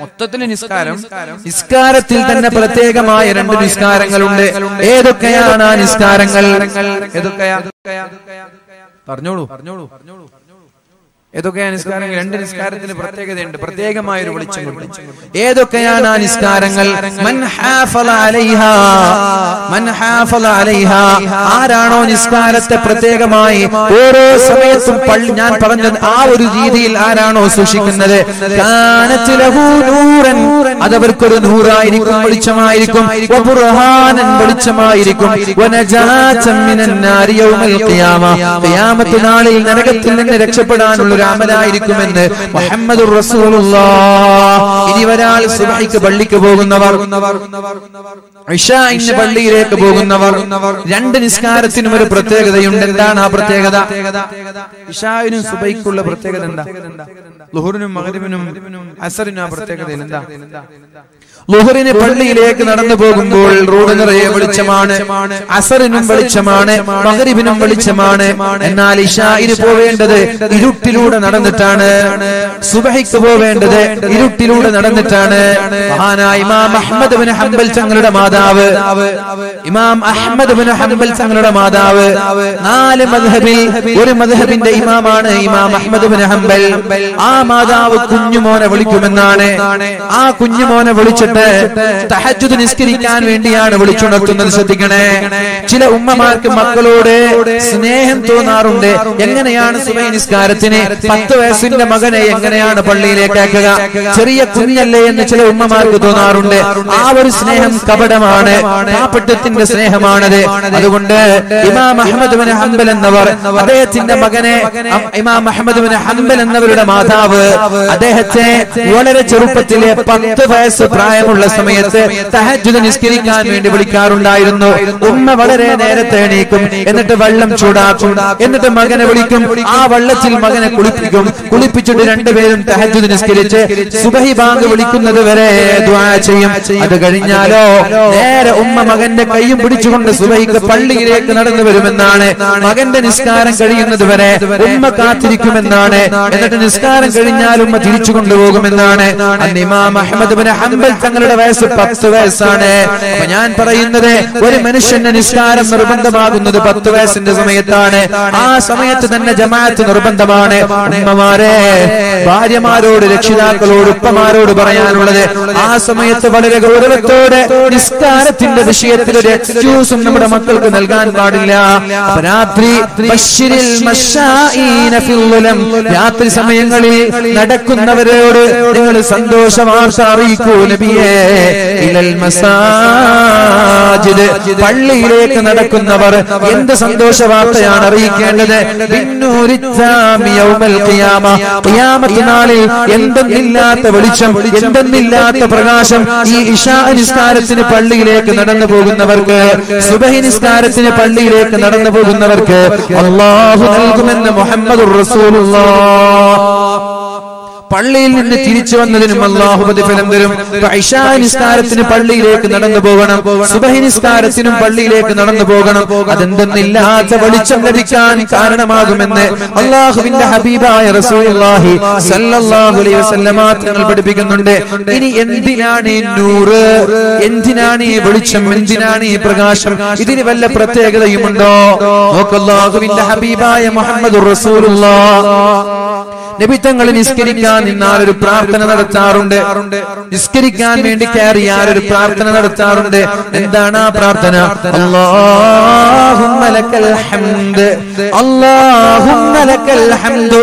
മൊത്തത്തിൽ നിസ്കാരം നിസ്കാരത്തിൽ തന്നെ പ്രത്യേകമായ രണ്ട് നിസ്കാരങ്ങളുണ്ട്. ഏതൊക്കെയാണ് ആ നിസ്കാരങ്ങൾ? പറഞ്ഞോളൂ പറഞ്ഞോളൂ പറഞ്ഞോളൂ ഏതൊക്കെയാണ് നിസ്കാരങ്ങൾ? രണ്ട് നിസ്കാരത്തിന് പ്രത്യേകതയുണ്ട്, പ്രത്യേകമായ ഒരു വെളിച്ചം. ഏതൊക്കെയാണ് ആ നിസ്കാരങ്ങൾ? ആരാണോ നിസ്കാരത്തെ പ്രത്യേകമായി ഓരോ സമയത്തും ഞാൻ പറഞ്ഞത് ആ ഒരു രീതിയിൽ ആരാണോ സൂക്ഷിക്കുന്നത്, അതവർക്കൊരു നൂറായിരിക്കും, വെളിച്ചമായിരിക്കും, വെളിച്ചമായിരിക്കും. ഖിയാമത്ത് നാളിൽ നരകത്തിൽ നിന്ന് രക്ഷപ്പെടാനുള്ള ായിരിക്കുമെന്ന് മുഹമ്മദ് റസൂലുള്ളാഹ്. ഇനി ഒരാൾ സുബ്ഹിക്ക് പള്ളിക്ക് പോകുന്നവർ, ഇശാഇന്റെ പള്ളിയിലേക്ക് പോകുന്നവർ, രണ്ട് നിസ്കാരത്തിനും ഒരു പ്രത്യേകതയുണ്ട്. എന്താണ് ആ പ്രത്യേകത? ഇശാഇനും സുബ്ഹിക്കുള്ള പ്രത്യേകത എന്താ? ളുഹുറിനും മഗ്‌രിബിനും അസറിനും ആ പ്രത്യേകത എന്താ? ളുഹുറിന് പള്ളിയിലേക്ക് നടന്നു പോകുമ്പോൾ റോഡ് നിറയെ വെളിച്ചമാണ്, അസറിനും വെളിച്ചമാണ്, മഗ്‌രിബിനും വെളിച്ചമാണ്. എന്നാൽ ഇശാഇന് പോവേണ്ടത് ഇരുട്ടിലൂടെ നടന്നിട്ടാണ്, സുബ്ഹിക്ക് പോവേണ്ടത് ഇരുട്ടിലൂടെ നടന്നിട്ടാണ്. മഹാനായ ഇമാം അഹ്മദ് ഇബ്നു ഹംബൽ തങ്ങളുടെ മാതാവ് ഇമാം അഹ്മദ് ഇബ്നു ഹംബൽ തങ്ങളുടെ മാതാവ് നാല് മദ്ഹബിൽ ഒരു മദ്ഹബിന്റെ ഇമാമാണ് ഇമാം അഹ്മദ് ഇബ്നു ഹംബൽ. ആ മാതാവ് കുഞ്ഞുമോനെ വിളിക്കുമെന്നാണ്. ആ കുഞ്ഞുമോനെ വിളിച്ചിട്ട് തഹജ്ജുദ് നിസ്കരിക്കാൻ വേണ്ടിയാണ് വിളിച്ചുണർത്തുന്നത്. ശ്രദ്ധിക്കണേ, ചില ഉമ്മമാർക്ക് മക്കളോട് സ്നേഹം തോന്നാറുണ്ട്. എങ്ങനെയാണ് സുബ്ഹി നിസ്കാരത്തിന് പത്ത് വയസ്സിന്റെ മകനെ എങ്ങനെയാണ് പള്ളിയിലേക്ക് അയക്കുക, ചെറിയ കുഞ്ഞല്ലേ എന്ന് ചില ഉമ്മമാർക്ക് തോന്നാറുണ്ട്. ആ ഒരു സ്നേഹം കപടമാണ്, പാപത്തിന്റെ സ്നേഹമാണത്. അതുകൊണ്ട് ഇമാം അഹ്മദ് ഇബ്നു ഹംബൽ എന്നവർ അദ്ദേഹത്തിന്റെ മകനെ, ഇമാം അഹ്മദ് ഇബ്നു ഹംബൽ എന്നവരുടെ മാതാവ് അദ്ദേഹത്തെ വളരെ ചെറുപ്പത്തിലെ പത്ത് വയസ്സ് പ്രായമുള്ള സമയത്ത് തഹജ്ജുദ് നിസ്കരിക്കാൻ വേണ്ടി വിളിക്കാറുണ്ടായിരുന്നു. ഉമ്മ വളരെ നേരത്തെ എണീക്കും, എന്നിട്ട് വെള്ളം ചൂടാക്കും, എന്നിട്ട് മകനെ വിളിക്കും. ആ വെള്ളത്തിൽ മകനെ കുളിപ്പിക്കും. കുളിപ്പിച്ചിട്ട് രണ്ടുപേരും തഹജ്ജുദ് നിസ്കരിച്ച് സുബ്ഹി ബാങ്ക് വിളിക്കുന്നത് വരെ ദുആ ചെയ്യും. അത് കഴിഞ്ഞാലോ നേരെ ഉമ്മ മകന്റെ കൈയും പിടിച്ചുകൊണ്ട് സുബ്ഹിക്ക് പള്ളിയിലേക്ക് നടന്നു വരുമെന്നാണ്. മകന്റെ നിസ്കാരം കഴിയുന്നത് വരെ ഉമ്മ കാത്തിരിക്കുമെന്നാണ്. എന്നിട്ട് നിസ്കാരം കഴിഞ്ഞാൽ ഉമ്മ തിരിച്ചു കൊണ്ടുപോകുമെന്നാണ്. അന്ന് ഇമാം അഹ്മദ് ഇബ്നു ഹംബൽ തങ്ങളുടെ വയസ്സ് പത്ത് വയസ്സാണ്. അപ്പൊ ഞാൻ പറയുന്നത്, ഒരു മനുഷ്യന്റെ നിസ്കാരം നിർബന്ധമാകുന്നത് പത്ത് വയസ്സിന്റെ സമയത്താണ്. ആ സമയത്ത് തന്നെ ജമാഅത്ത് നിർബന്ധമാണ്. ഉമ്മമാരെ, ഭാര്യമാരോട്, രക്ഷിതാക്കളോട്, ഉപ്പമാരോട് പറയാനുള്ളത്, ആ സമയത്ത് വളരെ ഗൗരവത്തോടെ നിസ്കാരത്തിന്റെ വിഷയത്തിൽ ഒരു എക്സ്ക്യൂസും നമ്മുടെ മക്കൾക്ക് നൽകാൻ പാടില്ല. രാത്രി രാത്രി സമയങ്ങളിൽ നടക്കുന്നവരോട് നിങ്ങൾ സന്തോഷ വാർത്ത അറിയിക്കൂ നബിയേ. ഇലൽ മസാജിദ്, പള്ളിയിലേക്ക് നടക്കുന്നവർ എന്ത് സന്തോഷ വാർത്തയാണ് അറിയിക്കേണ്ടത്? ഖിയാമത്ത് നാളിൽ എന്തെന്നില്ലാത്ത വെളിച്ചം, എന്തെന്നില്ലാത്ത പ്രകാശം ഈ ഇശാ നിസ്കാരത്തിന് പള്ളിയിലേക്ക് നടന്നു പോകുന്നവർക്ക്, സുബ്ഹി നിസ്കാരത്തിന് പള്ളിയിലേക്ക് നടന്നു പോകുന്നവർക്ക് അല്ലാഹു നൽകുമെന്ന് മുഹമ്മദുർ റസൂലുള്ളാഹ്. പള്ളിയിൽ നിന്ന് തിരിച്ചു വന്നതിനും അല്ലാഹു പ്രതിഫലം തരും. ഇശാ നിസ്കാരത്തിന് പള്ളിയിലേക്ക് നടന്നു പോകണം, സുബ്ഹി നിസ്കാരത്തിനും പള്ളിയിലേക്ക് നടന്നു പോകണം. അതെന്തെന്നില്ലാത്ത വെളിച്ചം ലഭിക്കാൻ കാരണമാകുമെന്ന് അല്ലാഹുവിന്റെ ഹബീബായ റസൂലുള്ളാഹി സല്ലല്ലാഹു അലൈഹി വസല്ലമ തങ്ങൾ പഠിപ്പിക്കുന്നുണ്ട്. ഇനി എന്തിനാണ് ഈ നൂറ്, എന്തിനാണ് ഈ വെളിച്ചം, എന്തിനാണ് ഈ പ്രകാശം? ഇതിന് വല്ല പ്രത്യേകതയുമുണ്ടോ? അല്ലാഹുവിന്റെ ഹബീബായ മുഹമ്മദുർ റസൂലുള്ളാഹി നബി തങ്ങൾ നിസ്കരിക്കാൻ ഇന്നാലൊരു പ്രാർത്ഥന നടത്താറുണ്ട്. നിസ്കരിക്കാൻ വേണ്ടി കയറി ആരൊരു പ്രാർത്ഥന നടത്താറുണ്ട്. എന്താണ് ആ പ്രാർത്ഥന? അല്ലാഹുമ്മ ലക്കൽ ഹംദ്, അല്ലാഹുമ്മ ലക്കൽ ഹംദ്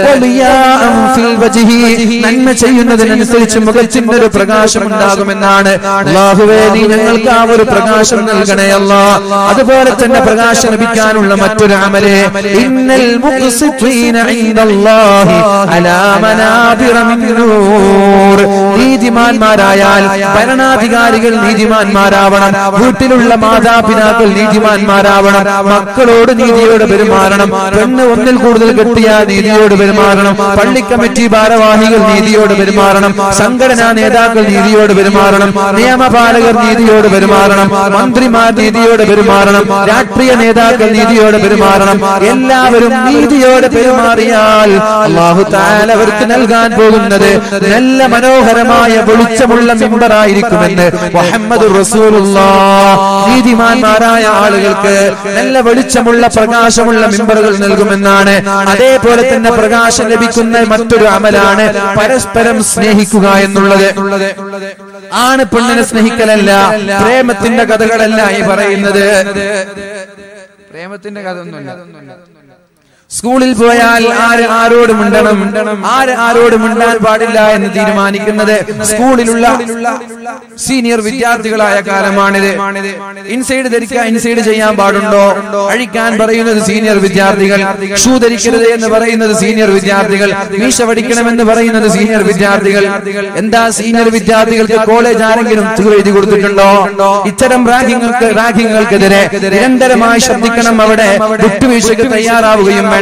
വളിയാൻ ഫിൽ വജ്ഹി, നന്മ ചെയ്യുന്നതിനനുസരിച്ച് മുഖത്തിന് ഒരു പ്രകാശം ഉണ്ടാകുമെന്നാണ്. അല്ലാഹുവേ നീ ഞങ്ങൾക്ക് ആ ഒരു പ്രകാശം നൽകണേ അല്ലാഹ്. അതുപോലെ തന്നെ പ്രകാശം ലഭിക്കാനുള്ള മറ്റൊരു അമലെ ഇന്നൽ മുഖ്സിതീന ഇൻദല്ലാഹി അലാ മനാബിറ മിൻ നൂർ. നീതിമാന്മാരായാൽ ഭരണാധികാരികൾ നീതിമാന്മാരാവണം, വീട്ടിലുള്ള മാതാപിതാക്കൾ നീതിമാന്മാരാവണം, മക്കളോട് നീതിയോട് പെരുമാറണം, പെണ്ണ് ഒന്നിൽ കൂടുതൽ കെട്ടിയാൽ നീതിയോട് പെരുമാറണം, പള്ളിക്കമ്മിറ്റി ഭാരവാഹികൾ നീതിയോട് പെരുമാറണം, സംഘടനാ നേതാക്കൾ നീതിയോട് പെരുമാറണം, നിയമപാലകർ നീതിയോട് പെരുമാറണം, മന്ത്രിമാർ നീതിയോട് പെരുമാറണം, രാഷ്ട്രീയ നേതാക്കൾ നീതിയോട് പെരുമാറണം. എല്ലാവരും നീതിയോടെ പെരുമാറിയാൽ അല്ലാഹു തആല അവർക്ക് നൽകാൻ പോകുന്നത് നല്ല മനോഹരമായ വെളിച്ചമുള്ള മിമ്പറായിരിക്കുമെന്ന് മുഹമ്മദ് റസൂലുള്ളാഹ്. നീതിമാന്മാരായ ആളുകൾക്ക് നല്ല വെളിച്ചമുള്ള പ്രകാശമുള്ള മിമ്പറുകൾ നൽകുമെന്നാണ്. അതേപോലെ തന്നെ പ്രകാശം ലഭിക്കുന്ന മറ്റൊരു അമലാണ് പരസ്പരം സ്നേഹിക്കുക എന്നുള്ളത്. ആണ് പെണ്ണിനെ സ്നേഹിക്കലല്ല, പ്രേമത്തിന്റെ കഥകളല്ല ഈ പറയുന്നത്, പ്രേമത്തിന്റെ കഥ ഒന്നുമല്ല, സ്കൂളിൽ പോയാൽ ആര് ആരോട് മിണ്ടണം ആര് ആരോട് മിണ്ടാൻ പാടില്ല എന്ന് തീരുമാനിക്കുന്നത് സ്കൂളിലുള്ള സീനിയർ വിദ്യാർത്ഥികളായ കാലമാണിത്. ഇൻസൈഡ് ധരിക്കാൻ ഇൻസൈഡ് ചെയ്യാൻ പാടുണ്ടോ അഴിക്കാൻ പറയുന്നത് സീനിയർ വിദ്യാർത്ഥികൾ, ഷൂ ധരിക്കരുത് എന്ന് പറയുന്നത് സീനിയർ വിദ്യാർത്ഥികൾ, മീശ വടിക്കണമെന്ന് പറയുന്നത് സീനിയർ വിദ്യാർത്ഥികൾ. എന്താ സീനിയർ വിദ്യാർത്ഥികൾക്ക് കോളേജ് ആരെങ്കിലും എഴുതി കൊടുത്തിട്ടുണ്ടോ? ഇത്തരം റാഗിങ്ങുകൾക്ക് റാഗിങ്ങുകൾക്കെതിരെ നിരന്തരമായി ശ്രദ്ധിക്കണം. അവിടെ വിട്ടുവീഴ്ചയ്ക്ക് തയ്യാറാവുകയും വേണ്ട.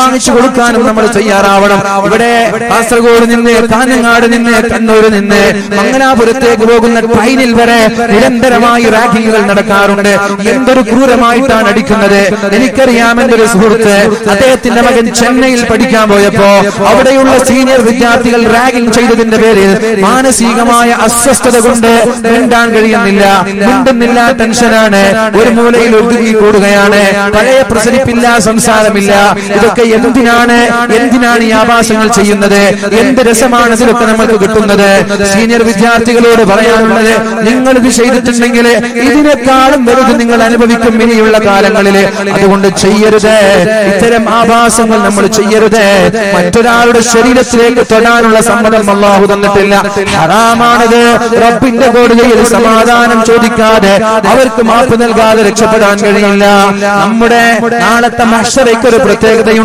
വാങ്ങിച്ചു കൊടുക്കാനും നമ്മൾ തയ്യാറാവണം. ഇവിടെ കാസർഗോഡ് നിന്ന്, കാഞ്ഞങ്ങാട് നിന്ന്, കണ്ണൂര് നിന്ന് മംഗലാപുരത്തേക്ക് പോകുന്ന ട്രെയിനിൽ വരെ നിരന്തരമായി റാഗിങ്ങുകൾ നടക്കാറുണ്ട്. എന്തൊരു ക്രൂരമായിട്ടാണ് അടിക്കുന്നത്. എനിക്കറിയാം, എന്റെ ഒരു സുഹൃത്ത് അദ്ദേഹത്തിന്റെ മകൻ ചെന്നൈയിൽ പഠിക്കാൻ പോയപ്പോ അവിടെയുള്ള സീനിയർ വിദ്യാർത്ഥികൾ റാഗിംഗ് ചെയ്തതിന്റെ പേരിൽ മാനസികമായ അസ്വസ്ഥത കൊണ്ട് മിണ്ടാൻ കഴിയുന്നില്ല, മിണ്ടുന്നില്ല, ടെൻഷനാണ്, ഒരു മൂലയിൽ ഒതുങ്ങി കൂടുകയാണ്, പഴയ പ്രസരിപ്പില്ല, സംസാരമില്ല. ഇതൊക്കെ എന്തിനാണ്? എന്തിനാണ് ഈ ആഭാസങ്ങൾ ചെയ്യുന്നത്? എന്ത് രസമാണ് ഇതിലൊക്കെ നമ്മൾക്ക് കിട്ടുന്നത്? സീനിയർ വിദ്യാർത്ഥികളോട് പറയാനുള്ളത്, നിങ്ങൾ ഇത് ചെയ്തിട്ടുണ്ടെങ്കിൽ ഇതിനേക്കാളും വലുത് നിങ്ങൾ അനുഭവിക്കും ഇനിയുള്ള കാലങ്ങളിൽ. അതുകൊണ്ട് ചെയ്യരുത്, ഇത്തരം ആഭാസങ്ങൾ നമ്മൾ ചെയ്യരുത്. മറ്റൊരാളുടെ ശരീരത്തിലേക്ക് തൊടാനുള്ള സമ്മതം അല്ലാഹു തന്നിട്ടില്ല. ഹറാമാണത്. റബ്ബിന്റെ കോടതിയിൽ സമാധാനം ചോദിക്കാതെ, അവർക്ക് മാപ്പ് നൽകാതെ രക്ഷപ്പെടാൻ കഴിയില്ല. നമ്മുടെ നാളത്തെ മഹ്ശറയ്ക്ക് ഒരു പ്രത്യേകതയുണ്ട്.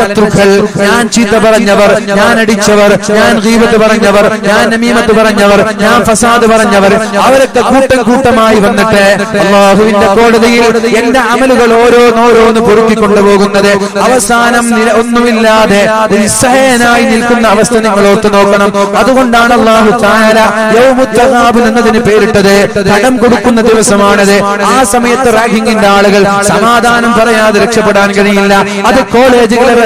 ശത്രുക്കൾ, ഞാൻ ചീത്ത പറഞ്ഞവർ, ഞാൻ അടിച്ചവർ, ഞാൻ ഗീബത്ത് പറഞ്ഞവർ, ഞാൻ നമീമത്ത് പറഞ്ഞവർ, ഞാൻ ഫസാദ് പറഞ്ഞവർ, അവരൊക്കെ കൂട്ടം കൂട്ടമായി വന്നിട്ട് അല്ലാഹുവിന്റെ കോടതിയിൽ എന്റെ അമലുകൾ ഓരോന്നോരോന്ന് പൊറുക്കിക്കൊണ്ടുപോകുന്നത്, അവസാനം ഒന്നുമില്ലാതെ നിസ്സഹായനായി നിൽക്കുന്ന അവസ്ഥ നിങ്ങൾ ഓർത്തു നോക്കണം. അതുകൊണ്ടാണ് അല്ലാഹു തആല യൗമുൽ തഗാബ് എന്നതിന് പേരിട്ടത്. കടം കൊടുക്കുന്ന ദിവസമാണത്. ആ സമയത്ത് റാഗിങ്ങിന്റെ ആളുകൾ സമാധാനം പറയാതെ രക്ഷപ്പെടാൻ കഴിയില്ല. അത് കോളേജുകളിലെ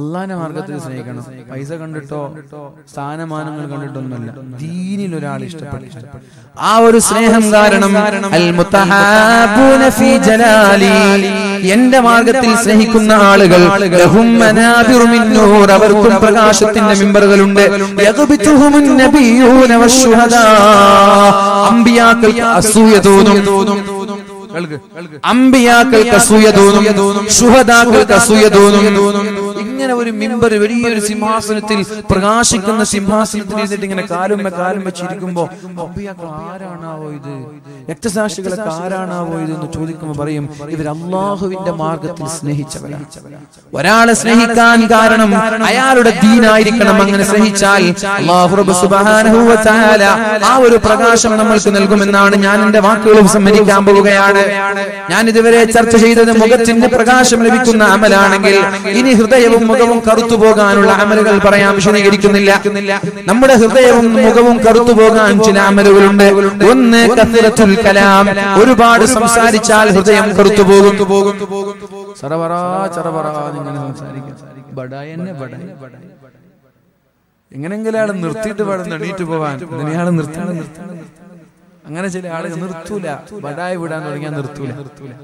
അള്ളാഹിന്റെ മാർഗത്തിൽ സ്നേഹിക്കണം. പൈസ കണ്ടിട്ടോ സ്ഥാനമാനങ്ങൾ കണ്ടിട്ടോ ഒന്നുമല്ല, ദീനിൽ ഒരാൾ ഇഷ്ടപ്പെട്ടു. ആ ഒരു സ്നേഹം കാരണം അൽ മുതഹാബൂന ഫീ ജലാലി, എന്റെ മാർഗത്തിൽ സ്നേഹിക്കുന്ന ആളുകൾ ലഹും മനാബിറു മിൻ നൂർ, അവർക്കും പ്രകാശത്തിന്റെ മിമ്പറുകളുണ്ട്. യഖ്ബിതുഹുമുൻ നബിയൂന വശുഹദാ, അംബിയാക്കൾക്ക് അസൂയ തോന്നും, അംബിയാക്കൾക്ക് അസൂയ തോന്നും, ശുഹദാക്കൾക്ക് അസൂയ തോന്നും. ഇങ്ങനെ ഒരു മിമ്പർ, വലിയൊരു സിംഹാസനത്തിൽ, പ്രകാശിക്കുന്ന സിംഹാസനത്തിൽ ഇരുന്നിട്ട് ഇങ്ങനെ കാലുമ്മ കാലും വെച്ചിരിക്കുമ്പോ ആരാണാവോ ഇത്, രക്തസാക്ഷികളൊക്കെ ആരാണാവോ ഇത് എന്ന് ചോദിക്കുമ്പോ പറയും, ഇവർ അല്ലാഹുവിന്റെ മാർഗത്തിൽ സ്നേഹിച്ചവരാണ്. ഒരാളെ സ്നേഹിക്കാൻ കാരണം അയാളുടെ ദീനായിരിക്കണം. അങ്ങനെ സ്നേഹിച്ചാൽ അല്ലാഹു റബ്ബ് സുബ്ഹാനഹു വ തആല ആ ഒരു പ്രകാശം നമ്മൾക്ക് നൽകുമെന്നാണ് ഞാൻ എന്റെ വാക്കുകളും സംഹരിക്കാൻ പോവുകയാണ്. ഞാൻ ഇതുവരെ ചർച്ച ചെയ്തത് മുഖത്തിന്റെ പ്രകാശം ലഭിക്കുന്ന അമലാണെങ്കിൽ ഇനി ഹൃദയവും മുഖവും കറുത്തു പോകാനുള്ള അമലുകൾ പറയാൻ വിശദീകരിക്കുന്നില്ല. നമ്മുടെ ഹൃദയവും മുഖവും കറുത്തു പോകാൻ ചില അമലുകളുണ്ട്. ഒന്ന് കസറത്തുൽ കലാം, ഒരുപാട് സംസാരിച്ചാൽ ഹൃദയം കറുത്തു പോകും. ബഡായനെ ബഡായി എങ്ങനെയെങ്കിലും അയാൾ നിർത്തിയിട്ട് പാടുന്നു എണീറ്റ് പോവാൻ. ഇനി അയാൾ നിർത്താൻ നിർത്താൻ അങ്ങനെ ചില ആളുകൾ നിർത്തൂല, ബഡായി വിടാൻ തുടങ്ങിയാൽ നിർത്തൂല.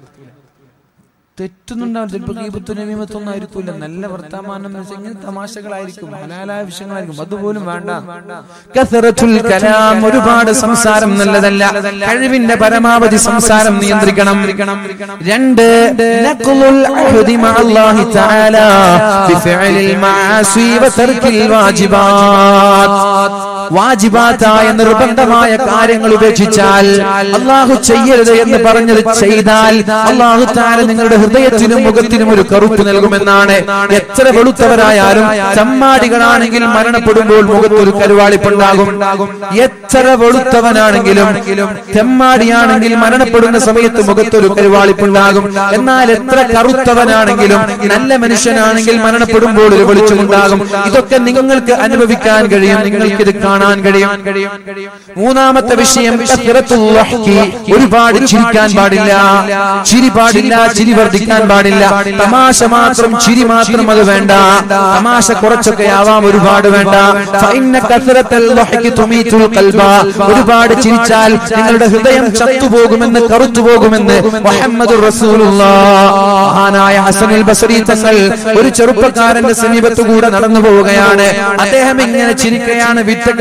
തെറ്റൊന്നുണ്ടാവും, ചിലപ്പോൾ ഗീപത്തുനമീമത്തൊന്നും ആയിരിക്കൂല, നല്ല വർത്തമാനം ഇങ്ങനെ തമാശകളായിരിക്കും, ഹലാലായ വിഷയങ്ങളായിരിക്കും, അതുപോലും വേണ്ട. കസറത്തുൽ കലാം, ഒരുപാട് സംസാരം നല്ലതല്ല, കഴിവിന്റെ പരമാവധി സംസാരം നിയന്ത്രിക്കണം. രണ്ട്, നഖ്ലുൽ അഹ്ദി മഅല്ലാഹി തആല ബിഫിഇലിൽ മആസി വതർക്കിൽ വാജിബാത്ത്, വാജിബാതായ നിർബന്ധമായ കാര്യങ്ങൾ ഉപേക്ഷിച്ചാൽ, അല്ലാഹു ചെയ്യരുത് എന്ന് പറഞ്ഞത് ചെയ്താൽ അല്ലാഹു തആല നിങ്ങളുടെ ഹൃദയത്തിനും മുഖത്തിനും ഒരു കറുപ്പ് നൽകുമെന്നാണ്. എത്ര വെളുത്തവരായാലും ചമ്മാടികളാണെങ്കിൽ മരണപ്പെടുമ്പോൾ മുഖത്തൊരു കരുവാളിപ്പുണ്ടാകും. എത്ര വെളുത്തവനാണെങ്കിലും ചെമ്മാടിയാണെങ്കിൽ മരണപ്പെടുന്ന സമയത്ത് മുഖത്തൊരു കരുവാളിപ്പുണ്ടാകും. എന്നാൽ എത്ര കറുത്തവനാണെങ്കിലും നല്ല മനുഷ്യനാണെങ്കിൽ മരണപ്പെടുമ്പോൾ ഒരു വെളിച്ചമുണ്ടാകും. ഇതൊക്കെ നിങ്ങൾക്ക് അനുഭവിക്കാൻ കഴിയും, നിങ്ങൾക്കിത് കാണാൻ കഴിയും. മൂന്നാമത്തെ വിഷയം, ഒരുപാട് ചിരിക്കാൻ പാടില്ല, ചിരി പാടില്ല, ചിരി വർദ്ധിക്കാൻ പാടില്ല. തമാശ മാത്രം, ചിരി മാത്രം അത് വേണ്ട. തമാശ കുറച്ചൊക്കെ ആവാം, ഒരുപാട് വേണ്ട. ഒരുപാട് ചിരിച്ചാൽ നിങ്ങളുടെ ഹൃദയം ചത്തുപോകുമെന്ന്, കറുത്തുപോകുമെന്ന് മുഹമ്മദ് റസൂലുള്ളാഹി ഹസനുൽ ബസരി തങ്ങൾ ഒരു ചെറുപ്പക്കാരന്റെ സമീപത്തുകൂടെ നടന്നു പോവുകയാണ്. അദ്ദേഹം ഇങ്ങനെ ചിരിക്കുകയാണ്. വിറ്റക്കടിക്കുമ്പോ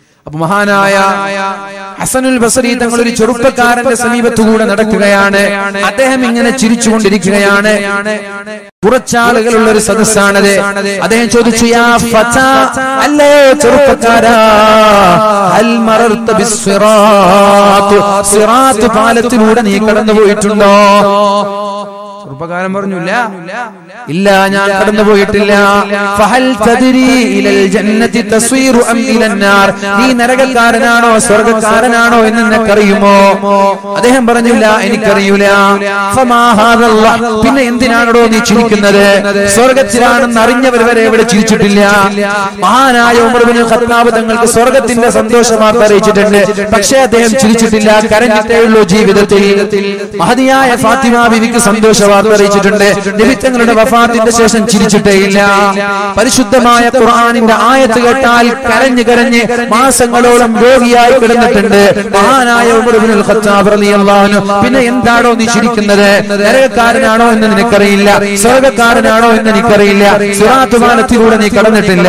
അപ്പൊ മഹാനായ ഹസനുൽ ബസരി തങ്ങൾ ഒരു ചെറുപ്പക്കാരന്റെ സമീപത്തുകൂടെ നടക്കുകയാണ്. അദ്ദേഹം ഇങ്ങനെ ചിരിച്ചുകൊണ്ടിരിക്കുകയാണ്. കുറച്ചാളുകളുള്ള ഒരു സദസ്സാണത്. അദ്ദേഹം ചോദിച്ചു, യാ ഫതാ, അല്ലേ ചെറുപ്പക്കാരാ, ഹൽ മറർത ബിസ്സിറാത്ത്, സിറാത്ത് പാലത്തിലൂടെ നീ കടന്നുപോയിട്ടുണ്ടോ? ചെറുപ്പക്കാരൻ പറഞ്ഞില്ല, ഇല്ല ഞാൻ കടന്നു പോയിട്ടില്ല. ഫഹൽ തദരി ഇലൽ ജന്നതി തസ്വീറു അം ഇലന്നാർ, നീ നരകക്കാരനാണോ സ്വർഗ്ഗക്കാരനാണോ എന്ന് നിനക്കറിയുമോ? അദ്ദേഹം പറഞ്ഞില്ല, എനിക്കറിയില്ല. ഫമാ ഹാദല്ലാ, പിന്നെ എന്തിനാണോ നീ ചിരിക്കുന്നത്? സ്വർഗ്ഗത്തിലാണെന്ന് അറിഞ്ഞവർ വരെ ഇവിടെ ചിരിച്ചിട്ടില്ല. മഹാനായ ഉമർ ഇബ്നു ഖത്താബ് തങ്ങൾക്ക് സ്വർഗ്ഗത്തിന്റെ സന്തോഷവാർത്ത അറിയിച്ചിട്ടുണ്ട്, പക്ഷേ അദ്ദേഹം ചിരിച്ചിട്ടില്ല, കരഞ്ഞിട്ടേയുള്ളൂ ജീവിതത്തിൽ. മഹതിയായ ഫാത്തിമ ബിവിക്ക് സന്തോഷവാർത്ത അറിയിച്ചിട്ടുണ്ട്, നബി തങ്ങളുടെ വഫാത്തിന്റെ ശേഷം ചിരിച്ചിട്ടേയില്ല. പരിശുദ്ധമായ ഖുർആനിന്റെ ആയത്ത് കേട്ടാൽ കരഞ്ഞു കരഞ്ഞ് മാസങ്ങളോളം രോഗിയായി കിടന്നിട്ടുണ്ട് മഹാനായ ഉമർ ഇബ്നുൽ ഖത്താബ് റളിയല്ലാഹു അൻഹു. പിന്നെ എന്താണോ നീ ചിരിക്കുന്നത്? നരകക്കാരനാണോ എന്ന് നിനക്കറിയില്ല, സ്വർഗ്ഗക്കാരനാണോ എന്ന് എനിക്കറിയില്ല, സിറാത്ത് പാലത്തിലൂടെ നീ കടന്നിട്ടില്ല.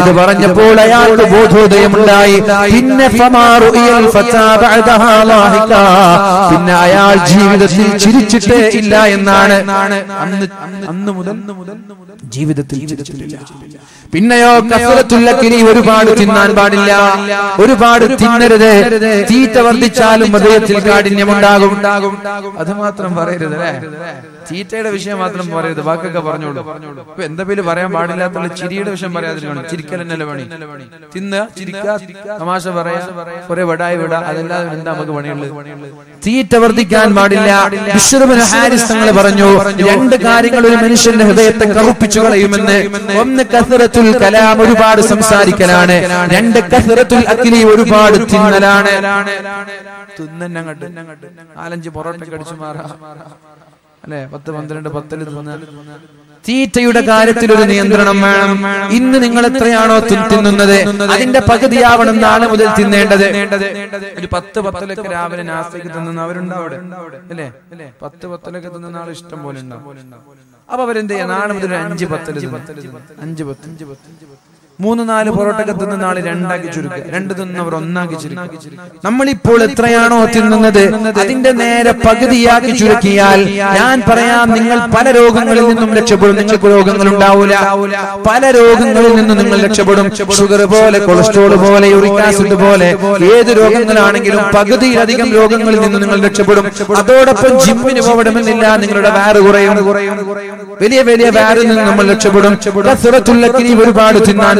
ഇത് പറഞ്ഞപ്പോൾ അയാൾക്ക് ബോധോദയമുണ്ടായി. പിന്നെ പിന്നെ അയാൾ ജീവിതത്തിൽ ചിരിച്ചിട്ടേ ഇല്ല എന്നാണ്. അന്ന് മുതൽ ജീവിതത്തിൽ ചിരിച്ചിട്ടില്ല. പിന്നെയോ കസറത്തുല്ലക്കിനി, ഒരുപാട് തിന്നാൻ പാടില്ല, ഒരുപാട് തിന്നരുത്. തീറ്റ വർദ്ധിച്ചാലും ഹൃദയത്തിൽ കാഠിന്യമുണ്ടാകും. അത് മാത്രം പറയരുത്, തീറ്റയുടെ വിഷയം മാത്രം പറയരുത്, ബാക്കൊക്കെ പറഞ്ഞോളൂ. ഇപ്പൊ എന്താ പേര് പറയാൻ പാടില്ലാത്തുള്ള ചിരിയുടെ വിഷയം പറയാതിരിക്കണം. ചിരിക്കലെന്നല്ല പണി, തിന്ന ചിരിക്ക, തമാശ പറയാ, കുറെ വടായി വിടാ, അതെല്ലാം എന്താ നമുക്ക് പണിയുള്ളത്? തീറ്റ വർദ്ധിക്കാൻ പാടില്ല. ബിശ്റുബ്നു ഹാരിസ് തങ്ങൾ പറഞ്ഞു, രണ്ട് കാര്യങ്ങൾ ഒരു മനുഷ്യന്റെ ഹൃദയത്തെ കറുപ്പിച്ചു കളയുമെന്ന്. ഒന്ന് കസറത്തുൽ കലാം, ഒരുപാട് സംസാരിക്കലാണ്. രണ്ട് കസറത്തുൽ അഖ്ലി, ഒരുപാട് തിന്നലാണ്. തിന്നങ്ങട്ട് നാലഞ്ച് പൊറോട്ട കടിച്ചു മാറാ അല്ലെ, പത്ത് പന്ത്രണ്ട് പത്തല് തിന്ന. തീറ്റയുടെ കാര്യത്തിൽ ഒരു നിയന്ത്രണം വേണം. ഇന്ന് നിങ്ങൾ എത്രയാണോ തിന്നുന്നത് അതിന്റെ പകുതിയാവണം നാളെ മുതൽ തിന്നേണ്ടത്. ഒരു പത്ത് പത്തലൊക്കെ രാവിലെ നാസ്തയ്ക്ക് തിന്നുന്ന അവരുണ്ടാവിടെ അല്ലെ, പത്ത് പത്തലൊക്കെ തിന്നുന്ന ആൾ ഇഷ്ടം പോലെ ഉണ്ടാവും. അപ്പൊ അവരെന്ത് ചെയ്യാം? നാളെ മുതൽ അഞ്ച് പത്തല് അഞ്ച് പത്ത് അഞ്ച് പത്ത് മൂന്ന് നാല് പൊറോട്ടൊക്കെ തിന്നുന്ന ആള് രണ്ടാക്കി ചുരുക്കുക, രണ്ട് തിന്നവർ ഒന്നാക്കി ചുരുക്കുക. നമ്മളിപ്പോൾ എത്രയാണോ തിന്നുന്നത് അതിന്റെ നേരെ പകുതിയാക്കി ചുരുക്കിയാൽ ഞാൻ പറയാം, നിങ്ങൾ പല രോഗങ്ങളിൽ നിന്നും രക്ഷപ്പെടും. നിങ്ങൾക്ക് രോഗങ്ങൾ ഉണ്ടാവൂല, പല രോഗങ്ങളിൽ നിന്നും നിങ്ങൾ രക്ഷപ്പെടും. ഷുഗർ പോലെ, കൊളസ്ട്രോൾ പോലെ, യൂറിക് ആസിഡ് പോലെ, ഏത് രോഗങ്ങളാണെങ്കിലും പകുതിയിലധികം രോഗങ്ങളിൽ നിന്ന് നിങ്ങൾ രക്ഷപ്പെടും. അതോടൊപ്പം ജിമ്മിന് പോകണമെന്നില്ല, നിങ്ങളുടെ വയറ് കുറയും, വലിയ വലിയ വയറിൽ നിന്ന് നമ്മൾ രക്ഷപ്പെടും. ഒരുപാട് തിന്നാൻ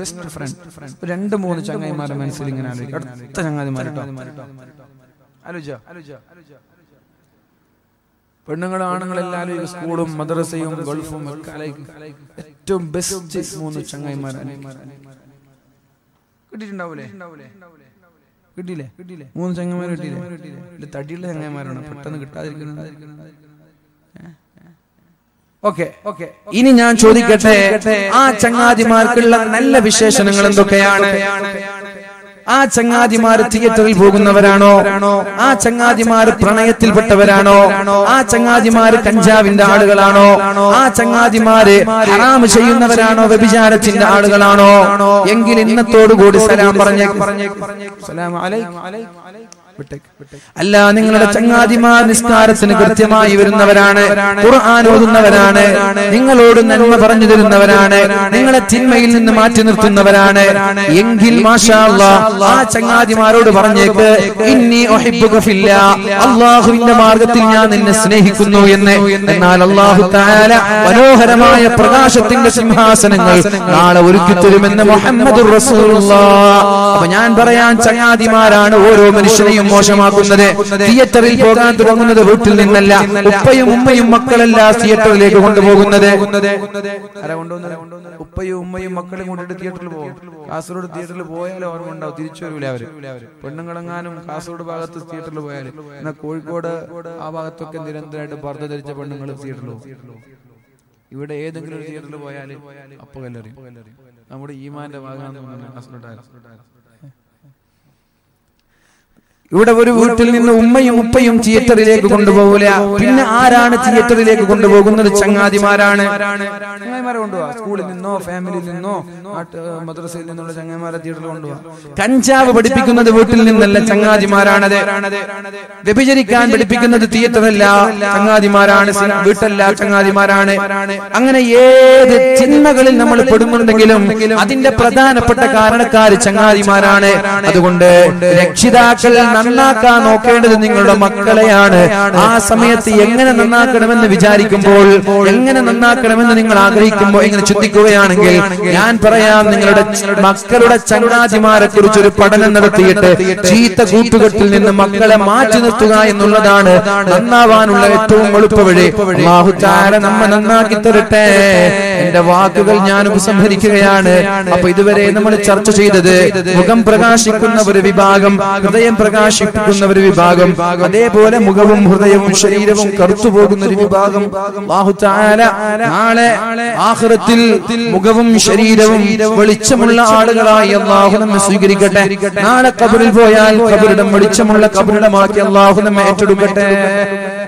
best friend രണ്ട് മൂന്ന് ചങ്ങായിമാരെ മനസ്സിൽ ഇങ്ങനെ ആലോചിക്കുക അടുത്ത ചങ്ങാതിമാരെ ആലോചിക്കുക പെണ്ണുങ്ങളും ആണുങ്ങളെല്ലാവരും സ്കൂളും മദ്രസയും ഗൾഫും ഒക്കെ ആലോചിക്കുക ഏറ്റവും ബെസ്റ്റ് മൂന്ന് ചങ്ങായിമാരെ കിട്ടിയിട്ടുണ്ടാവൂലേ കിട്ടിയില്ലേ മൂന്ന് ചങ്ങായിമാരെ കിട്ടിയില്ലേ ഇതിൽ തടിയുള്ള ചങ്ങായിമാരാണ് പെട്ടെന്ന് കിട്ടാതിരിക്കുന്നത് Okay, okay. ഇനി ഞാൻ ചോദിക്കട്ടെ ആ ചങ്ങാതിമാർക്കുള്ള നല്ല വിശേഷണങ്ങൾ എന്തൊക്കെയാണ് ആ ചങ്ങാതിമാർ തിയേറ്ററിൽ പോകുന്നവരാണോ ആ ചങ്ങാതിമാർ പ്രണയത്തിൽപ്പെട്ടവരാണോ ആ ചങ്ങാതിമാർ കഞ്ചാവിന്റെ ആളുകളാണോ ആ ചങ്ങാതിമാര് ഹറാം ചെയ്യുന്നവരാണോ വ്യഭിചാരത്തിന്റെ ആളുകളാണോ എങ്കിൽ ഇന്നത്തോടുകൂടി സലാം പറഞ്ഞേ സലാം അലൈക്കും അല്ല നിങ്ങളുടെ ചങ്ങാതിമാർ നിസ്കാരത്തിന് കൃത്യമായി വരുന്നവരാണ് ഖുർആൻ ഓതുന്നവരാണ് നിങ്ങളോട് നന്മ പറഞ്ഞു തരുന്നവരാണ് നിങ്ങളെ തിന്മയിൽ നിന്ന് മാറ്റി നിർത്തുന്നവരാണ് എങ്കിൽ മാഷാ അല്ലാഹ് ആ ചങ്ങാതിമാരോട് പറഞ്ഞേക്ക് ഇന്നി ഉഹിബ്ബുക ഫില്ലാ അല്ലാഹുവിന്റെ മാർഗ്ഗത്തിൽ ഞാൻ നിന്നെ സ്നേഹിക്കുന്നു എന്ന് എന്നാൽ അല്ലാഹു തആല മനോഹരമായ പ്രകാശത്തിന്റെ സിംഹാസനങ്ങൾ നാളെ ഒരുക്കി തരുമെന്ന് മുഹമ്മദുർ റസൂലുള്ളാഹ് അപ്പോൾ ഞാൻ പറയാൻ ചങ്ങാതിമാരാണ് ഓരോ മനുഷ്യനെയും മോശമാക്കുന്നത് തിയേറ്ററിൽ പോകാൻ തുടങ്ങുന്നത് വീട്ടിൽ നിന്നല്ല ഉപ്പയും ഉമ്മയും മക്കളെല്ലാം തിയേറ്ററിലേക്ക് കൊണ്ടുപോകുന്നത് ഉപ്പയും ഉമ്മയും മക്കളും കൊണ്ടിട്ട് തിയേറ്ററിൽ പോകും കാസർഗോഡ് തിയേറ്ററിൽ പോയാലും ഓർമ്മ ഉണ്ടാവും തിരിച്ചു വരൂല അവര് പെണ്ണുങ്ങളെങ്ങാനും കാസർഗോഡ് ഭാഗത്ത് തിയേറ്ററിൽ പോയാൽ എന്നാൽ കോഴിക്കോട് ആ ഭാഗത്തൊക്കെ നിരന്തരമായിട്ട് ഭർത്ത ധരിച്ച പെണ്ണുങ്ങൾ തിയേറ്ററിൽ പോകും ഇവിടെ ഏതെങ്കിലും ഒരു തിയേറ്ററിൽ പോയാൽ അപ്പൊ കല്ലെറിയും നമ്മുടെ ഈമാന്റെ ഭാഗമാണ് ഇവിടെ ഒരു വീട്ടിൽ നിന്ന് ഉമ്മയും ഉപ്പയും തിയേറ്ററിലേക്ക് കൊണ്ടുപോകില്ല പിന്നെ ആരാണ് തിയേറ്ററിലേക്ക് കൊണ്ടുപോകുന്നത് ചങ്ങാതിമാരാണ് ചങ്ങാതിമാരെ കൊണ്ടുപോവാ സ്കൂളിൽ നിന്നോ ഫാമിലിയിൽ നിന്നോ മദ്രസയിൽ നിന്നുള്ള ചങ്ങാതിമാരെ തിയേറ്ററിൽ കൊണ്ടുപോവാ കഞ്ചാവ് പഠിപ്പിക്കുന്നത് വീട്ടിൽ നിന്നല്ല ചങ്ങാതിമാരാണത് വ്യഭിചരിക്കാൻ പഠിപ്പിക്കുന്നത് തിയേറ്ററല്ല ചങ്ങാതിമാരാണ് വീട്ടല്ല ചങ്ങാതിമാരാണ് അങ്ങനെ ഏത് ചിന്മകളിൽ നമ്മൾ പെടുന്നുണ്ടെങ്കിലും അതിന്റെ പ്രധാനപ്പെട്ട കാരണക്കാർ ചങ്ങാതിമാരാണ് അതുകൊണ്ട് രക്ഷിതാക്കൾ നന്നാക്കാൻ നോക്കേണ്ടത് നിങ്ങളുടെ മക്കളെയാണ് ആ സമയത്ത് എങ്ങനെ നന്നാക്കണമെന്ന് വിചാരിക്കുമ്പോൾ എങ്ങനെ നന്നാക്കണമെന്ന് നിങ്ങൾ ആഗ്രഹിക്കുമ്പോൾ ഇങ്ങനെ ചിന്തിക്കുകയാണെങ്കിൽ ഞാൻ പറയാം നിങ്ങളുടെ മക്കളുടെ ചങ്ങാതിമാരെ കുറിച്ച് ഒരു പഠനം നടത്തിയിട്ട് ചീത്ത കൂട്ടുകെട്ടിൽ നിന്ന് മക്കളെ മാറ്റി നിർത്തുക എന്നുള്ളതാണ് നന്നാവാനുള്ള ഏറ്റവും എളുപ്പവഴി അല്ലാഹു തആല നമ്മെ നന്നാക്കി തരട്ടെ എന്റെ വാക്കുകൾ ഞാൻ ഉപസംഹരിക്കുകയാണ് അപ്പൊ ഇതുവരെ നമ്മൾ ചർച്ച ചെയ്തത് മുഖം പ്രകാശിക്കുന്ന ഒരു വിഭാഗം ഹൃദയം പ്രകാശിപ്പിക്കുന്ന ഒരു വിഭാഗം അതേപോലെ മുഖവും ഹൃദയവും ശരീരവും കറുത്തുപോകുന്ന ഒരു വിഭാഗം അല്ലാഹു തആല നാളെ ആഖിറത്തിൽ മുഖവും ശരീരവും വെളിച്ചമുള്ള ആളുകളായി അല്ലാഹു നമ്മെ സ്വീകരിക്കട്ടെ നാളെ ഖബറിൽ പോയാൽ ഖബറിടം വെളിച്ചമുള്ള ഖബറിടമാക്കി അല്ലാഹു നമ്മെ ഏറ്റെടുക്കട്ടെ